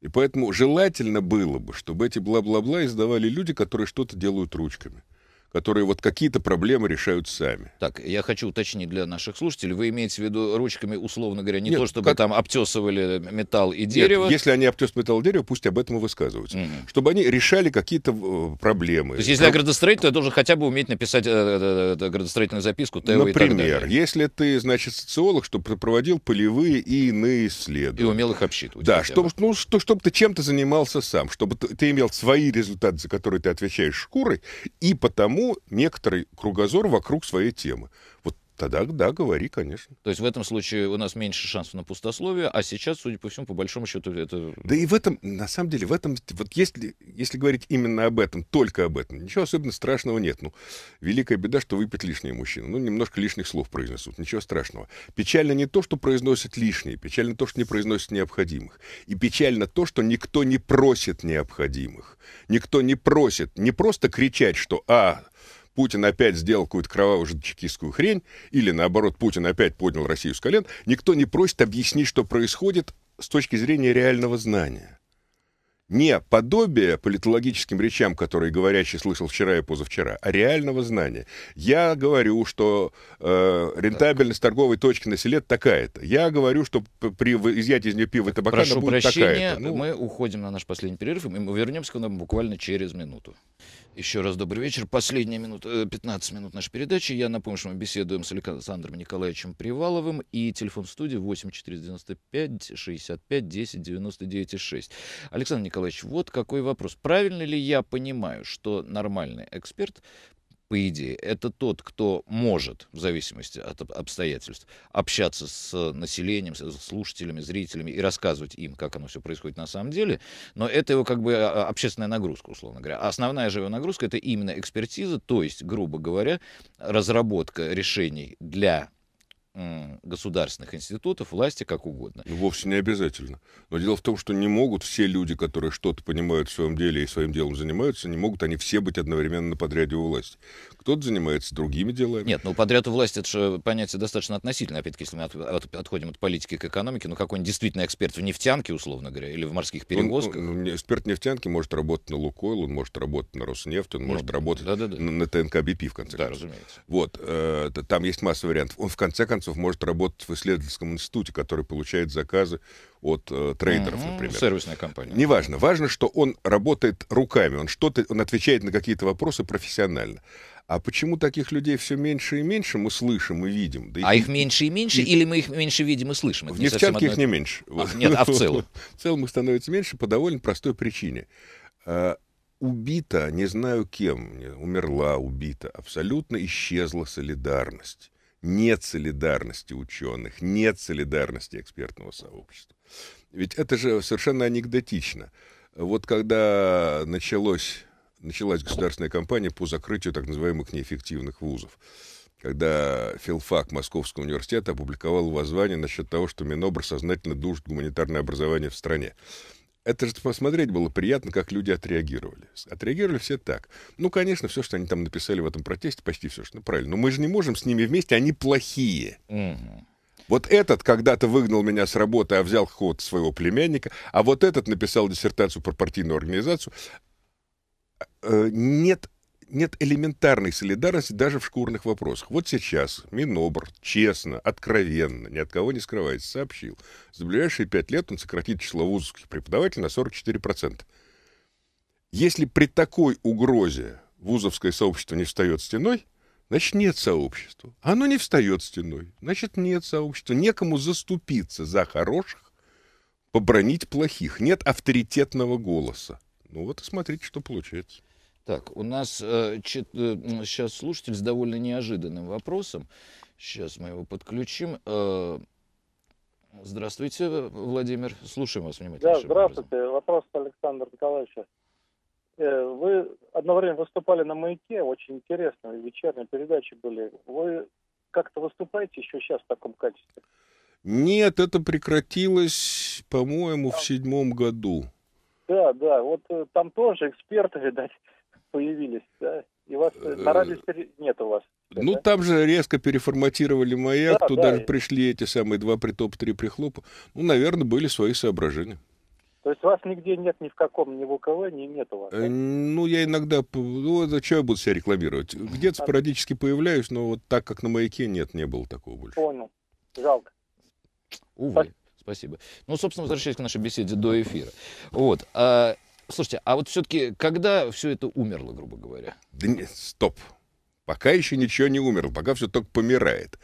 И поэтому желательно было бы, чтобы эти бла-бла-бла издавали люди, которые что-то делают ручками, которые вот какие-то проблемы решают сами. Так, я хочу уточнить для наших слушателей. Вы имеете в виду ручками, условно говоря, не Нет, то, чтобы как... там обтесывали металл и дерево? Нет, если они обтесывают металл и дерево, пусть об этом и высказываются. Чтобы они решали какие-то проблемы. То есть, если я градостроитель, то я должен хотя бы уметь написать градостроительную записку, ТЭО и так далее. Например, если ты, значит, социолог, чтобы ты проводил полевые и иные исследования. И умел их обсчитывать. Да, чтобы ты чем-то занимался сам, чтобы ты имел свои результаты, за которые ты отвечаешь шкурой, и потому некоторый кругозор вокруг своей темы. Вот тогда, да, говори, конечно. То есть в этом случае у нас меньше шансов на пустословие, а сейчас, судя по всему, по большому счету это... Да и в этом, на самом деле, в этом, вот если говорить именно об этом, только об этом, ничего особенно страшного нет. Ну, великая беда, что выпьет лишние мужчины. Ну, немножко лишних слов произнесут, ничего страшного. Печально не то, что произносят лишние, печально то, что не произносят необходимых. И печально то, что никто не просит необходимых. Никто не просит не просто кричать, что Путин опять сделал какую-то кровавую чекистскую хрень, или, наоборот, Путин опять поднял Россию с колен, никто не просит объяснить, что происходит с точки зрения реального знания. не подобие политологическим речам, которые говорящий слышал вчера и позавчера, а реального знания. Я говорю, что рентабельность торговой точки на селе такая-то. Я говорю, что при изъятии из нее пива и табака прошу будет прощения, такая-то. Мы уходим на наш последний перерыв, и мы вернемся к нам буквально через минуту. Еще раз добрый вечер. Последняя минута, 15 минут нашей передачи. Я напомню, что мы беседуем с Александром Николаевичем Приваловым, и телефон студии 8495-65-10-99-6. Александр Николаевич, вот какой вопрос. Правильно ли я понимаю, что нормальный эксперт, по идее, это тот, кто может, в зависимости от обстоятельств, общаться с населением, с слушателями, зрителями и рассказывать им, как оно все происходит на самом деле, но это его как бы общественная нагрузка, условно говоря. А основная же его нагрузка — это именно экспертиза, то есть, грубо говоря, разработка решений для государственных институтов, власти, как угодно. Вовсе не обязательно. Но дело в том, что не могут все люди, которые что-то понимают в своем деле и своим делом занимаются, не могут они все быть одновременно подряд у власти. Кто-то занимается другими делами. Нет, ну подряд у власти — это же понятие достаточно относительное. Опять-таки, если мы отходим от политики к экономике, ну какой-нибудь действительно эксперт в нефтянке, условно говоря, или в морских перевозках. Эксперт нефтянки может работать на «Лукойл», он может работать на «Роснефть», он может работать на ТНК-БП, в конце концов. Да, разумеется. Вот. Там есть масса вариантов. Он, в конце концов, может работать в исследовательском институте, который получает заказы от трейдеров, например. Сервисная компания. Неважно. Важно, что он работает руками, он отвечает на какие-то вопросы профессионально. А почему таких людей все меньше и меньше мы слышим и видим? Да их меньше и меньше, или мы их меньше видим и слышим? В нефтянке их не меньше. Нет, а в целом? В целом их становится меньше по довольно простой причине. Убита, не знаю кем, умерла, убита, абсолютно исчезла солидарность. Нет солидарности ученых, нет солидарности экспертного сообщества. Ведь это же совершенно анекдотично. Вот когда началась государственная кампания по закрытию так называемых неэффективных вузов, когда Филфак Московского университета опубликовал воззвание насчет того, что Минобр сознательно душит гуманитарное образование в стране. Это же посмотреть было приятно, как люди отреагировали. Отреагировали все так. Ну, конечно, все, что они там написали в этом протесте, почти все, что правильно. Но мы же не можем с ними вместе, они плохие. Угу. Вот этот когда-то выгнал меня с работы, а взял ход своего племянника, а вот этот написал диссертацию про партийную организацию. Нет элементарной солидарности даже в шкурных вопросах. Вот сейчас Минобр честно, откровенно, ни от кого не скрываясь, сообщил, за ближайшие 5 лет он сократит число вузовских преподавателей на 44%. Если при такой угрозе вузовское сообщество не встает стеной, значит, нет сообщества. Оно не встает стеной, значит, нет сообщества. Некому заступиться за хороших, побронить плохих. Нет авторитетного голоса. Ну вот и смотрите, что получается. Так, у нас сейчас слушатель с довольно неожиданным вопросом. Сейчас мы его подключим. Здравствуйте, Владимир. Слушаем вас внимательно. Да, здравствуйте. Образом. Вопрос от Александра Николаевича. Вы одно время выступали на «Маяке», очень интересно, вечерние передачи были. Вы как-то выступаете еще сейчас в таком качестве? Нет, это прекратилось, по-моему, в 2007 году. Да, вот там тоже эксперты, видать, появились, да? И вас на радио нет у вас. Ну, да? Там же резко переформатировали «Маяк», да, туда же пришли эти самые 2 притопа, 3 прихлопа. Ну, наверное, были свои соображения. То есть вас нигде нет ни в каком, ни в УКВ, ни нет у вас? Да? Ну, я иногда... Ну, зачем я буду себя рекламировать? Где-то спорадически появляюсь, но вот так, как на «Маяке», нет, не было такого больше. Понял. Жалко. Увы. Спасибо. Ну, собственно, возвращаясь к нашей беседе до эфира. Вот. Слушайте, а вот все-таки, когда все это умерло, грубо говоря? Да нет, стоп. Пока еще ничего не умерло, пока все только помирает.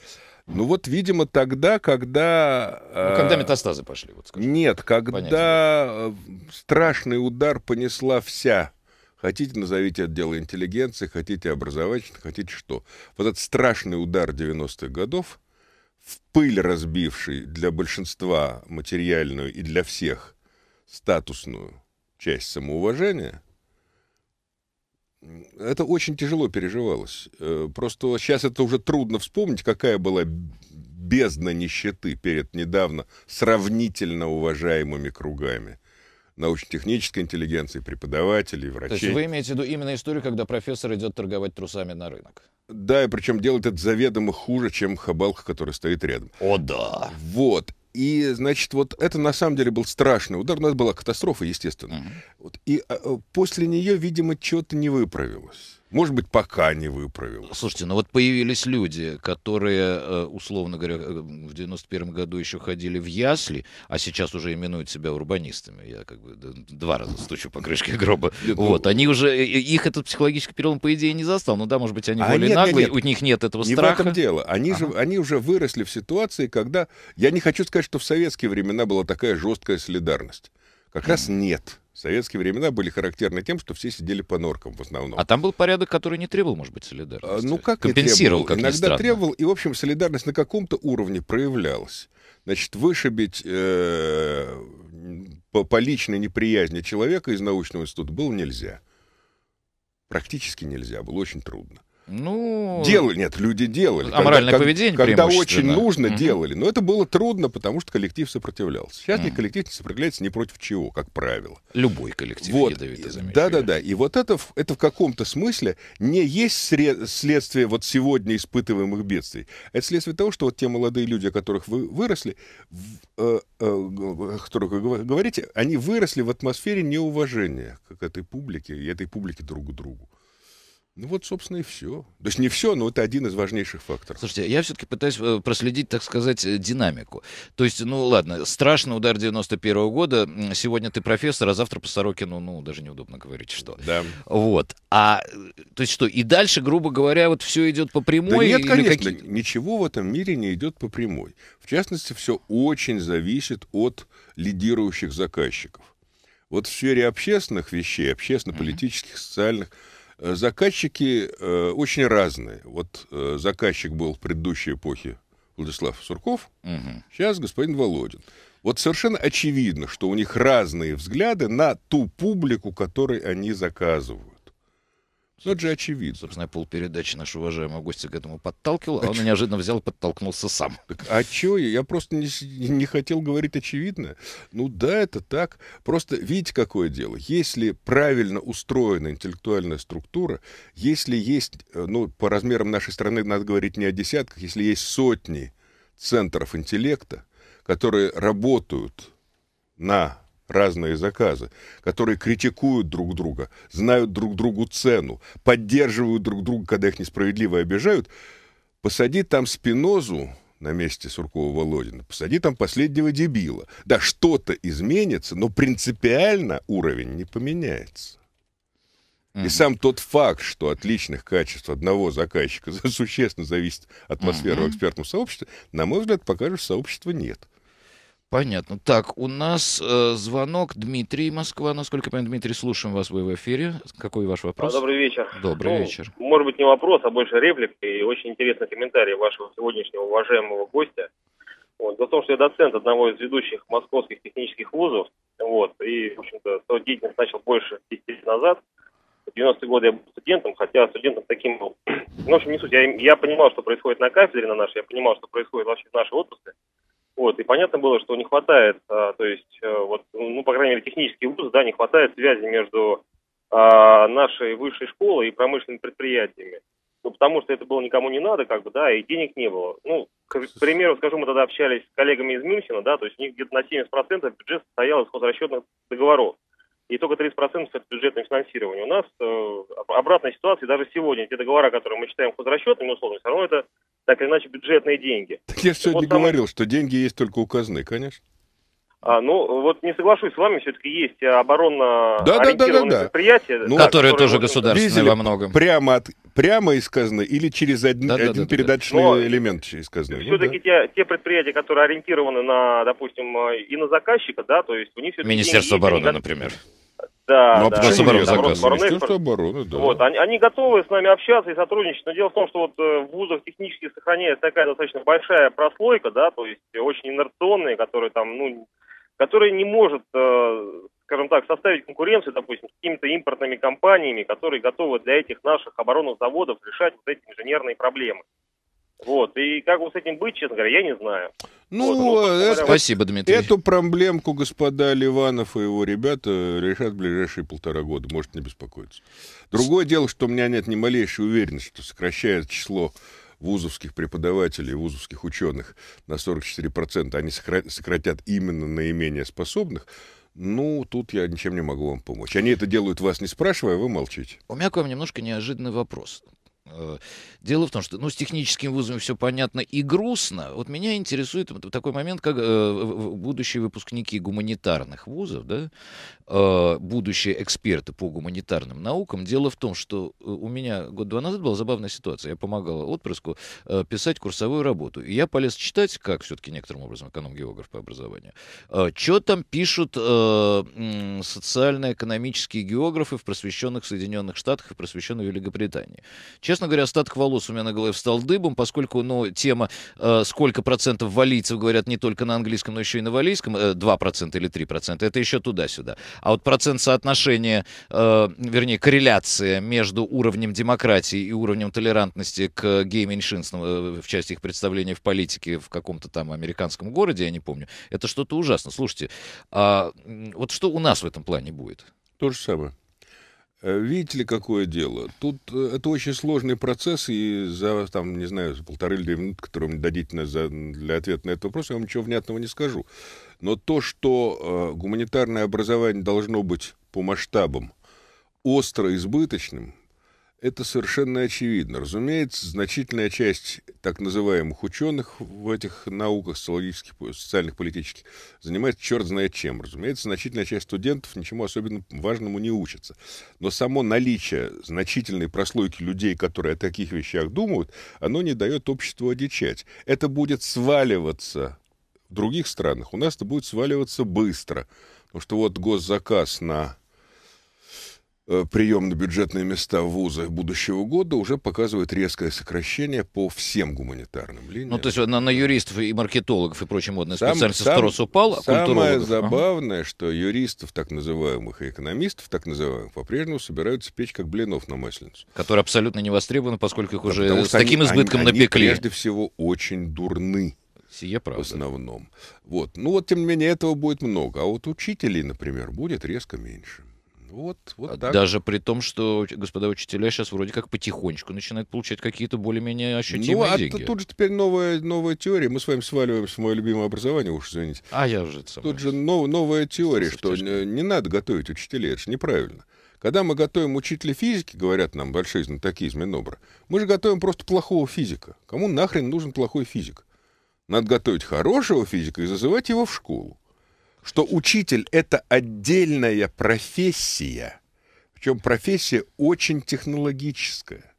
Ну вот, видимо, тогда, когда... Ну, когда метастазы пошли, вот скажем. Нет, когда страшный удар понесла вся... Хотите, назовите это дело интеллигенции, хотите образовательных, хотите что. Вот этот страшный удар 90-х годов, в пыль разбивший для большинства материальную и для всех статусную часть самоуважения, это очень тяжело переживалось. Просто сейчас это уже трудно вспомнить, какая была бездна нищеты перед недавно сравнительно уважаемыми кругами научно-технической интеллигенции, преподавателей, врачей. То есть вы имеете в виду именно историю, когда профессор идет торговать трусами на рынок? Да, и причем делает это заведомо хуже, чем хабалка, которая стоит рядом. О, да! Вот. И, значит, вот это на самом деле был страшный удар. У нас была катастрофа, естественно. Вот. И после нее, видимо, что-то не выправилось. Может быть, пока не выправил. Слушайте, ну вот появились люди, которые, условно говоря, в 91-м году еще ходили в ясли, а сейчас уже именуют себя урбанистами. Я как бы два раза стучу по крышке гроба. Вот, они уже, их этот психологический перелом, по идее, не застал. Ну да, может быть, они более наглые, у них нет этого страха. Не в этом дело. Они уже выросли в ситуации, когда... Я не хочу сказать, что в советские времена была такая жесткая солидарность. Как раз нет. В советские времена были характерны тем, что все сидели по норкам в основном. А там был порядок, который не требовал, может быть, солидарности? Ну, как компенсировал, не требовал. Иногда требовал, и, в общем, солидарность на каком-то уровне проявлялась. Значит, вышибить по личной неприязни человека из научного института было нельзя. Практически нельзя, было очень трудно. Ну... Нет, люди делали. Аморальное поведение, когда очень нужно, делали. Но это было трудно, потому что коллектив сопротивлялся. Сейчас коллектив не сопротивляется ни против чего, как правило. Любой коллектив, вот. Ядовито замечу. Да-да-да. И вот это в каком-то смысле не есть следствие вот сегодня испытываемых бедствий. Это следствие того, что вот те молодые люди, о которых вы выросли, о которых вы говорите, они выросли в атмосфере неуважения к этой публике и этой публике друг к другу. Ну вот, собственно, и все. То есть не все, но это один из важнейших факторов. Слушайте, я все-таки пытаюсь проследить, так сказать, динамику. То есть, ну ладно, страшный удар 91-го года. Сегодня ты профессор, а завтра по Сорокину, ну, даже неудобно говорить, что. Да. Вот. А, то есть что, и дальше, грубо говоря, вот все идет по прямой? Да нет, конечно, ничего в этом мире не идет по прямой. В частности, все очень зависит от лидирующих заказчиков. Вот в сфере общественных вещей, общественно-политических, социальных, заказчики очень разные. Вот заказчик был в предыдущей эпохе Владислав Сурков, сейчас господин Володин. Вот совершенно очевидно, что у них разные взгляды на ту публику, которой они заказывают. Ну, это же очевидно. Собственно, полпередачи нашего уважаемого гостя к этому подталкивал, а он неожиданно взял и подтолкнулся сам. Так, а чё? Я просто не хотел говорить очевидно. Ну да, это так. Просто видите, какое дело. Если правильно устроена интеллектуальная структура, если есть, ну, по размерам нашей страны надо говорить не о десятках, если есть сотни центров интеллекта, которые работают на... разные заказы, которые критикуют друг друга, знают друг другу цену, поддерживают друг друга, когда их несправедливо обижают. Посади там Спинозу на месте Суркова-Володина, посади там последнего дебила. Да, что-то изменится, но принципиально уровень не поменяется. И сам тот факт, что от личных качеств одного заказчика существенно зависит атмосфера в экспертном сообществе, на мой взгляд, покажет, что сообщества нет. Понятно. Так, у нас звонок. Дмитрий, Москва. Насколько я понимаю, Дмитрий, слушаем вас, вы в эфире. Какой ваш вопрос? Добрый вечер. Добрый вечер. Может быть, не вопрос, а больше реплик. И очень интересный комментарий вашего сегодняшнего уважаемого гостя. Вот. За то, что я доцент одного из ведущих московских технических вузов. Вот. И, в общем-то, свою деятельность начал больше 10 лет назад. В 90-е годы я был студентом, хотя студентом таким был. Ну, в общем, не суть. Я понимал, что происходит на кафедре на нашей, я понимал, что происходит вообще в нашей отрасли. Вот, и понятно было, что не хватает, то есть, вот, ну, по крайней мере, технический вуз, да, не хватает связи между нашей высшей школой и промышленными предприятиями. Ну, потому что это было никому не надо, как бы, да, и денег не было. Ну, к примеру, скажу, мы тогда общались с коллегами из Мюнхена, да, то есть у них где-то на 70% бюджет состоял из хозрасчетных договоров. И только 30% это бюджетное финансирование. У нас обратная ситуация, даже сегодня те договора, которые мы считаем хозрасчетными, условно, все равно это так или иначе бюджетные деньги. Так я сегодня вот говорил, что деньги есть только у казны, конечно. Ну, вот не соглашусь с вами, все-таки есть оборонно-ориентированные предприятия. Ну, которые тоже государственные во многом. Прямо из казны или через один передаточный элемент из казны? Все-таки те предприятия, которые ориентированы на, допустим, и на заказчика, да, то есть у них все-таки... Министерство обороны, например. Да, ну, а почему обороны, да. Вот, они готовы с нами общаться и сотрудничать, но дело в том, что вот в вузах технически сохраняется такая достаточно большая прослойка, да, то есть очень инерционные, которые там, ну, которые не может, скажем так, составить конкуренцию, допустим, с какими-то импортными компаниями, которые готовы для этих наших оборонных заводов решать вот эти инженерные проблемы. Вот, и как бы с этим быть, честно говоря, я не знаю. Ну, вот, спасибо, Дмитрий. Эту проблемку господа Ливанов и его ребята решат в ближайшие 1,5 года, можете не беспокоиться. Другое дело, что у меня нет ни малейшей уверенности, что сокращает число вузовских преподавателей, вузовских ученых на 44%, они сократят именно наименее способных, ну, тут я ничем не могу вам помочь. Они это делают, вас не спрашивая, а вы молчите. У меня к вам немножко неожиданный вопрос. Дело в том, что, ну, с техническими вузами все понятно и грустно. Вот меня интересует такой момент, как будущие выпускники гуманитарных вузов, да, будущие эксперты по гуманитарным наукам. Дело в том, что у меня год-два назад была забавная ситуация. Я помогал отпрыску писать курсовую работу. И я полез читать, как все-таки некоторым образом эконом-географ по образованию, что там пишут социально-экономические географы в просвещенных Соединенных Штатах и в просвещенной Великобритании. Честно говоря, остаток волос у меня на голове встал дыбом, поскольку, ну, тема, сколько процентов валийцев говорят не только на английском, но еще и на валийском, 2% или 3%, это еще туда-сюда. А вот процент соотношения, вернее, корреляция между уровнем демократии и уровнем толерантности к гей-меньшинствам в части их представления в политике в каком-то там американском городе, я не помню, это что-то ужасно. Слушайте, вот что у нас в этом плане будет? То же самое. Видите ли, какое дело? Тут это очень сложный процесс, и за, там, не знаю, за полторы или 2 минуты, которые вы мне дадите для ответа на этот вопрос, я вам ничего внятного не скажу. Но то, что гуманитарное образование должно быть по масштабам остро избыточным, это совершенно очевидно. Разумеется, значительная часть так называемых ученых в этих науках, социологических, социальных, политических, занимается черт знает чем. Разумеется, значительная часть студентов ничему особенно важному не учится. Но само наличие значительной прослойки людей, которые о таких вещах думают, оно не дает обществу одичать. Это будет сваливаться в других странах. У нас это будет сваливаться быстро. Потому что вот госзаказ на прием на бюджетные места в вузы будущего года уже показывает резкое сокращение по всем гуманитарным линиям. Ну, то есть на юристов и маркетологов и прочие модные специальности спрос упал, а самое забавное, что юристов, так называемых, и экономистов, так называемых, по-прежнему собираются печь как блинов на масленицу. Которые абсолютно не востребованы, поскольку их уже с таким избытком набекли. Они, прежде всего, очень дурны. Сие правда. В основном. Вот. Ну, вот, тем не менее, этого будет много. А вот учителей, например, будет резко меньше. Вот так. Даже при том, что господа учителя сейчас вроде как потихонечку начинают получать какие-то более-менее ощутимые деньги. Тут же теперь новая теория. Мы с вами сваливаемся в мое любимое образование, уж извините. Я уже это самое. Тут же новая теория, что не надо готовить учителей, это же неправильно. Когда мы готовим учителей физики, говорят нам большие знатоки из Минобра, мы же готовим просто плохого физика. Кому нахрен нужен плохой физик? Надо готовить хорошего физика и зазывать его в школу. Что учитель — это отдельная профессия, причем профессия очень технологическая.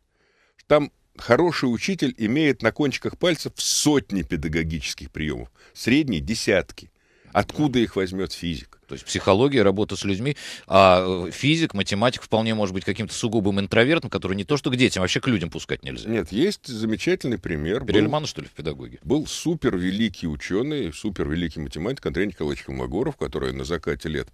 Там хороший учитель имеет на кончиках пальцев сотни педагогических приемов, средние — десятки. Откуда их возьмет физик? То есть психология, работа с людьми, а физик, математик вполне может быть каким-то сугубым интровертом, который не то что к детям, вообще к людям пускать нельзя. Нет, есть замечательный пример. Перельман, что ли, в педагоге? Был супервеликий ученый, супервеликий математик Андрей Николаевич Колмогоров, который на закате лет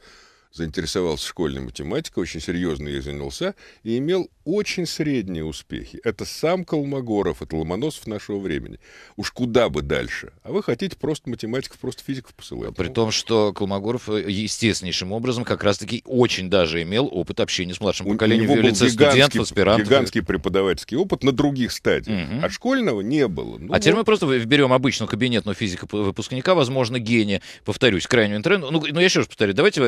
заинтересовался школьной математикой, очень серьезно ей занялся и имел очень средние успехи. Это сам Колмогоров, это Ломоносов нашего времени. Уж куда бы дальше. А вы хотите просто математиков, просто физиков посылать. При том, что Колмогоров естественнейшим образом как раз-таки очень даже имел опыт общения с младшим поколением. У него был гигантский преподавательский опыт на других стадиях. Угу. А школьного не было. Ну, теперь мы просто берем обычную кабинетную физику выпускника, возможно, гения, повторюсь, крайнего тренда. Ну, я еще раз повторю, давайте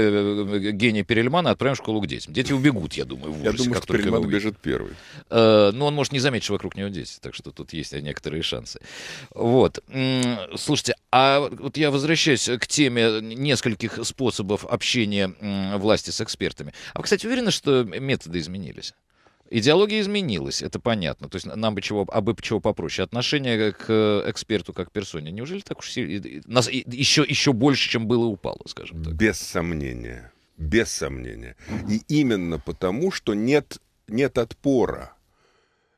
гения Перельмана отправим в школу к детям. Дети убегут, я думаю, в ужасе. Я думаю, что Перельман убежит первый. Но он может не заметить, что вокруг него дети. Так что тут есть некоторые шансы. Вот. Слушайте, а вот я возвращаюсь к теме нескольких способов общения власти с экспертами. А вы, кстати, уверены, что методы изменились? Идеология изменилась, это понятно. То есть нам бы чего, а бы чего попроще. Отношение к эксперту как персоне. Неужели так уж нас еще больше, чем было, упало, скажем так? Без сомнения. Без сомнения. И именно потому, что нет отпора.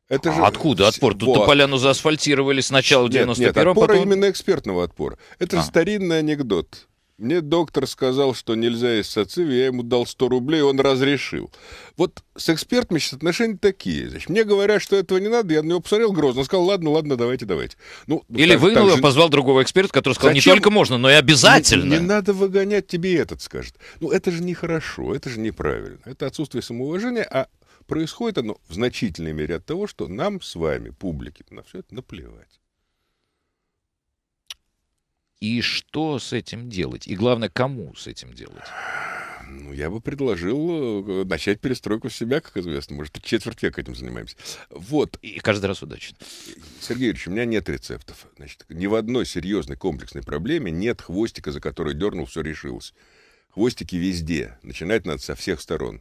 Это же... Откуда отпор? Вот. Тут-то поляну заасфальтировали сначала в 91-м. Нет, отпора потом... именно экспертного отпора. Это же старинный анекдот. Мне доктор сказал, что нельзя есть сацивию, я ему дал 100 рублей, он разрешил. Вот с экспертами сейчас отношения такие. Значит, мне говорят, что этого не надо, я на него посмотрел грозно, сказал, ладно, давайте. Ну, или вынул его, позвал другого эксперта, который сказал, зачем? Не только можно, но и обязательно. Не надо выгонять, тебе этот скажет. Ну, это же нехорошо, это же неправильно. Это отсутствие самоуважения, а Происходит оно в значительной мере от того, что нам с вами, публике, на все это наплевать. И что с этим делать? И главное, кому с этим делать? Ну, я бы предложил начать перестройку с себя, как известно. Может, четверть века этим занимаемся. Вот. И каждый раз удачно. Сергей Ильич, у меня нет рецептов. Значит, ни в одной серьезной комплексной проблеме нет хвостика, за который дернул, все решилось. Хвостики везде. Начинать надо со всех сторон.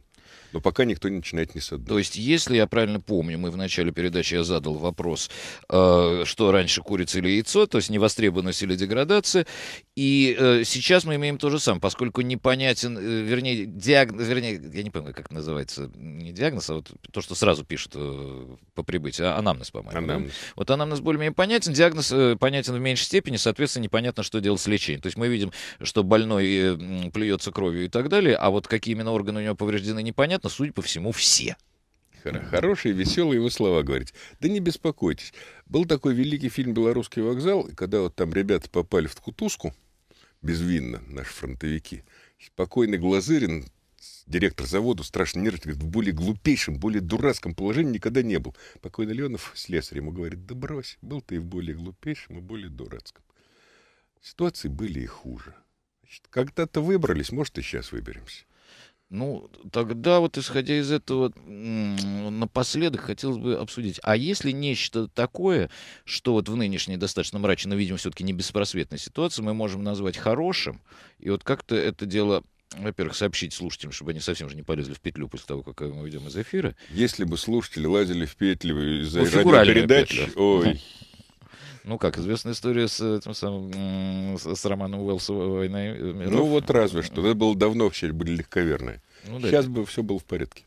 Но пока никто не начинает ни с одной. То есть, если я правильно помню, мы в начале передачи я задал вопрос, что раньше, курица или яйцо, то есть невостребованность или деградация. И сейчас мы имеем то же самое, поскольку непонятен, вернее, я не помню, как называется, не диагноз, а вот то, что сразу пишут по прибытию, анамнез, по-моему. Анамнез. Да? Вот анамнез более-менее понятен, диагноз понятен в меньшей степени, соответственно, непонятно, что делать с лечением. То есть мы видим, что больной плюется кровью и так далее, а вот какие именно органы у него повреждены, непонятно. Судя по всему, все. Хорошие, веселые вы слова говорите. Да не беспокойтесь. Был такой великий фильм «Белорусский вокзал», и когда вот там ребята попали в Кутузку, безвинно, наши фронтовики, спокойный Глазырин, директор завода, страшно нервничает, говорит, в более глупейшем, более дурацком положении никогда не был. Покойный Леонов, слесарь, ему говорит, да брось, был ты и в более глупейшем, и более дурацком. Ситуации были и хуже. Когда-то выбрались, может, и сейчас выберемся. Ну, тогда вот, исходя из этого, напоследок хотелось бы обсудить. А если нечто такое, что вот в нынешней достаточно мрачной, но, видимо, все-таки не беспросветной ситуации, мы можем назвать хорошим, и вот как-то это дело, во-первых, сообщить слушателям, чтобы они совсем же не полезли в петлю после того, как мы уйдем из эфира. Если бы слушатели лазили в петлю из-за радиопередач, ой... Ну, как известная история с этим самым с Романом Уэллсом «Войной миров». Ну, вот разве что. Это было давно, вообще были легковерные. Ну, да, сейчас бы все было в порядке.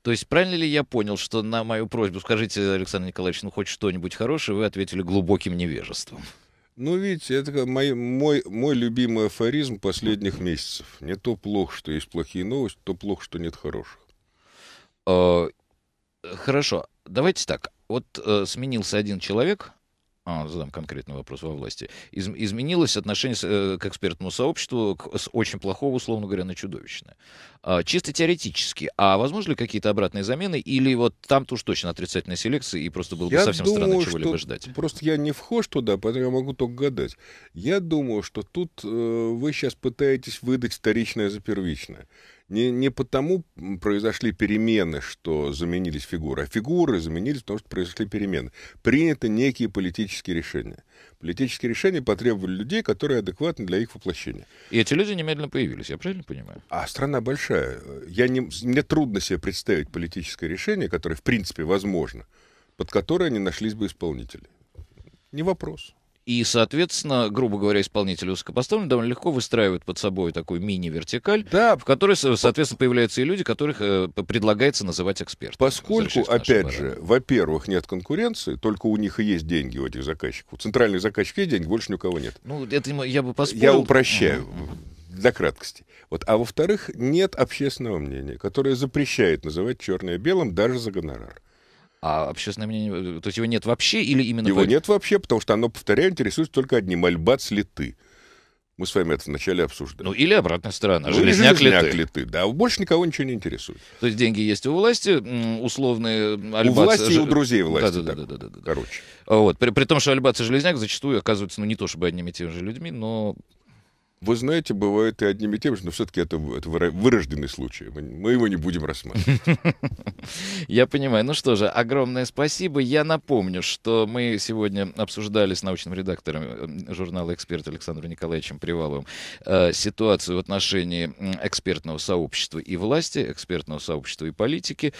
То есть, правильно ли я понял, что на мою просьбу, скажите, Александр Николаевич, ну, хоть что-нибудь хорошее, вы ответили глубоким невежеством? Ну, видите, это мой любимый афоризм последних месяцев. Не то плохо, что есть плохие новости, то плохо, что нет хороших. Хорошо. Давайте так. Вот сменился один человек... задам конкретный вопрос во власти. Изменилось отношение к экспертному сообществу с очень плохого, условно говоря, на чудовищное. Чисто теоретически. А возможно ли какие-то обратные замены? Или вот там-то уж точно отрицательная селекция, и просто было бы совсем странно чего-либо ждать? Просто я не вхож туда, поэтому я могу только гадать. Я думаю, что тут вы сейчас пытаетесь выдать вторичное за первичное. Не потому произошли перемены, что заменились фигуры, а фигуры заменились, потому что произошли перемены. Приняты некие политические решения. Политические решения потребовали людей, которые адекватны для их воплощения. И эти люди немедленно появились, я правильно понимаю? А страна большая. Мне трудно себе представить политическое решение, которое, в принципе, возможно, под которое не нашлись бы исполнители. Не вопрос. И, соответственно, грубо говоря, исполнители высокопоставленные довольно легко выстраивают под собой такую мини-вертикаль, да, в которой, соответственно, появляются и люди, которых предлагается называть экспертами. Поскольку, опять же, во-первых, нет конкуренции, только у них и есть деньги, у этих заказчиков. У центральных заказчиков есть деньги, больше ни у кого нет. Ну, это я бы поспорил. Я упрощаю для краткости. Вот. А во-вторых, нет общественного мнения, которое запрещает называть черное белым даже за гонорар. А общественное мнение... То есть его нет вообще или именно... Его нет вообще, потому что оно, повторяю, интересуется только одним. Альбац ли ты? Мы с вами это вначале обсуждали. Ну, или обратная сторона. Ну, Железняк ли ты? Да, больше никого ничего не интересует. То есть деньги есть у власти, условные Альбац... У власти и у друзей власти. Да. Короче. Вот. При том, что Альбац и Железняк зачастую оказываются, ну, не то чтобы одними и теми же людьми, но... Вы знаете, бывает и одними и теми же, но все-таки это вырожденный случай. Мы его не будем рассматривать. Я понимаю. Ну что же, огромное спасибо. Я напомню, что мы сегодня обсуждали с научным редактором журнала «Эксперт» Александром Николаевичем Приваловым ситуацию в отношении экспертного сообщества и власти, экспертного сообщества и политики.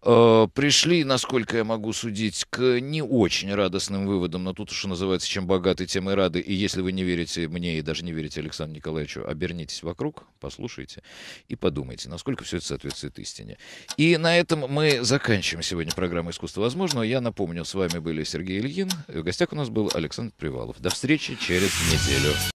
Пришли, насколько я могу судить, к не очень радостным выводам, но тут, что называется, чем богаты, тем и рады. И если вы не верите мне и даже не верите Александру Николаевичу, обернитесь вокруг, послушайте и подумайте, насколько все это соответствует истине. И на этом мы заканчиваем сегодня программу «Искусство возможного». Я напомню, с вами были Сергей Ильин, в гостях у нас был Александр Привалов. До встречи через неделю.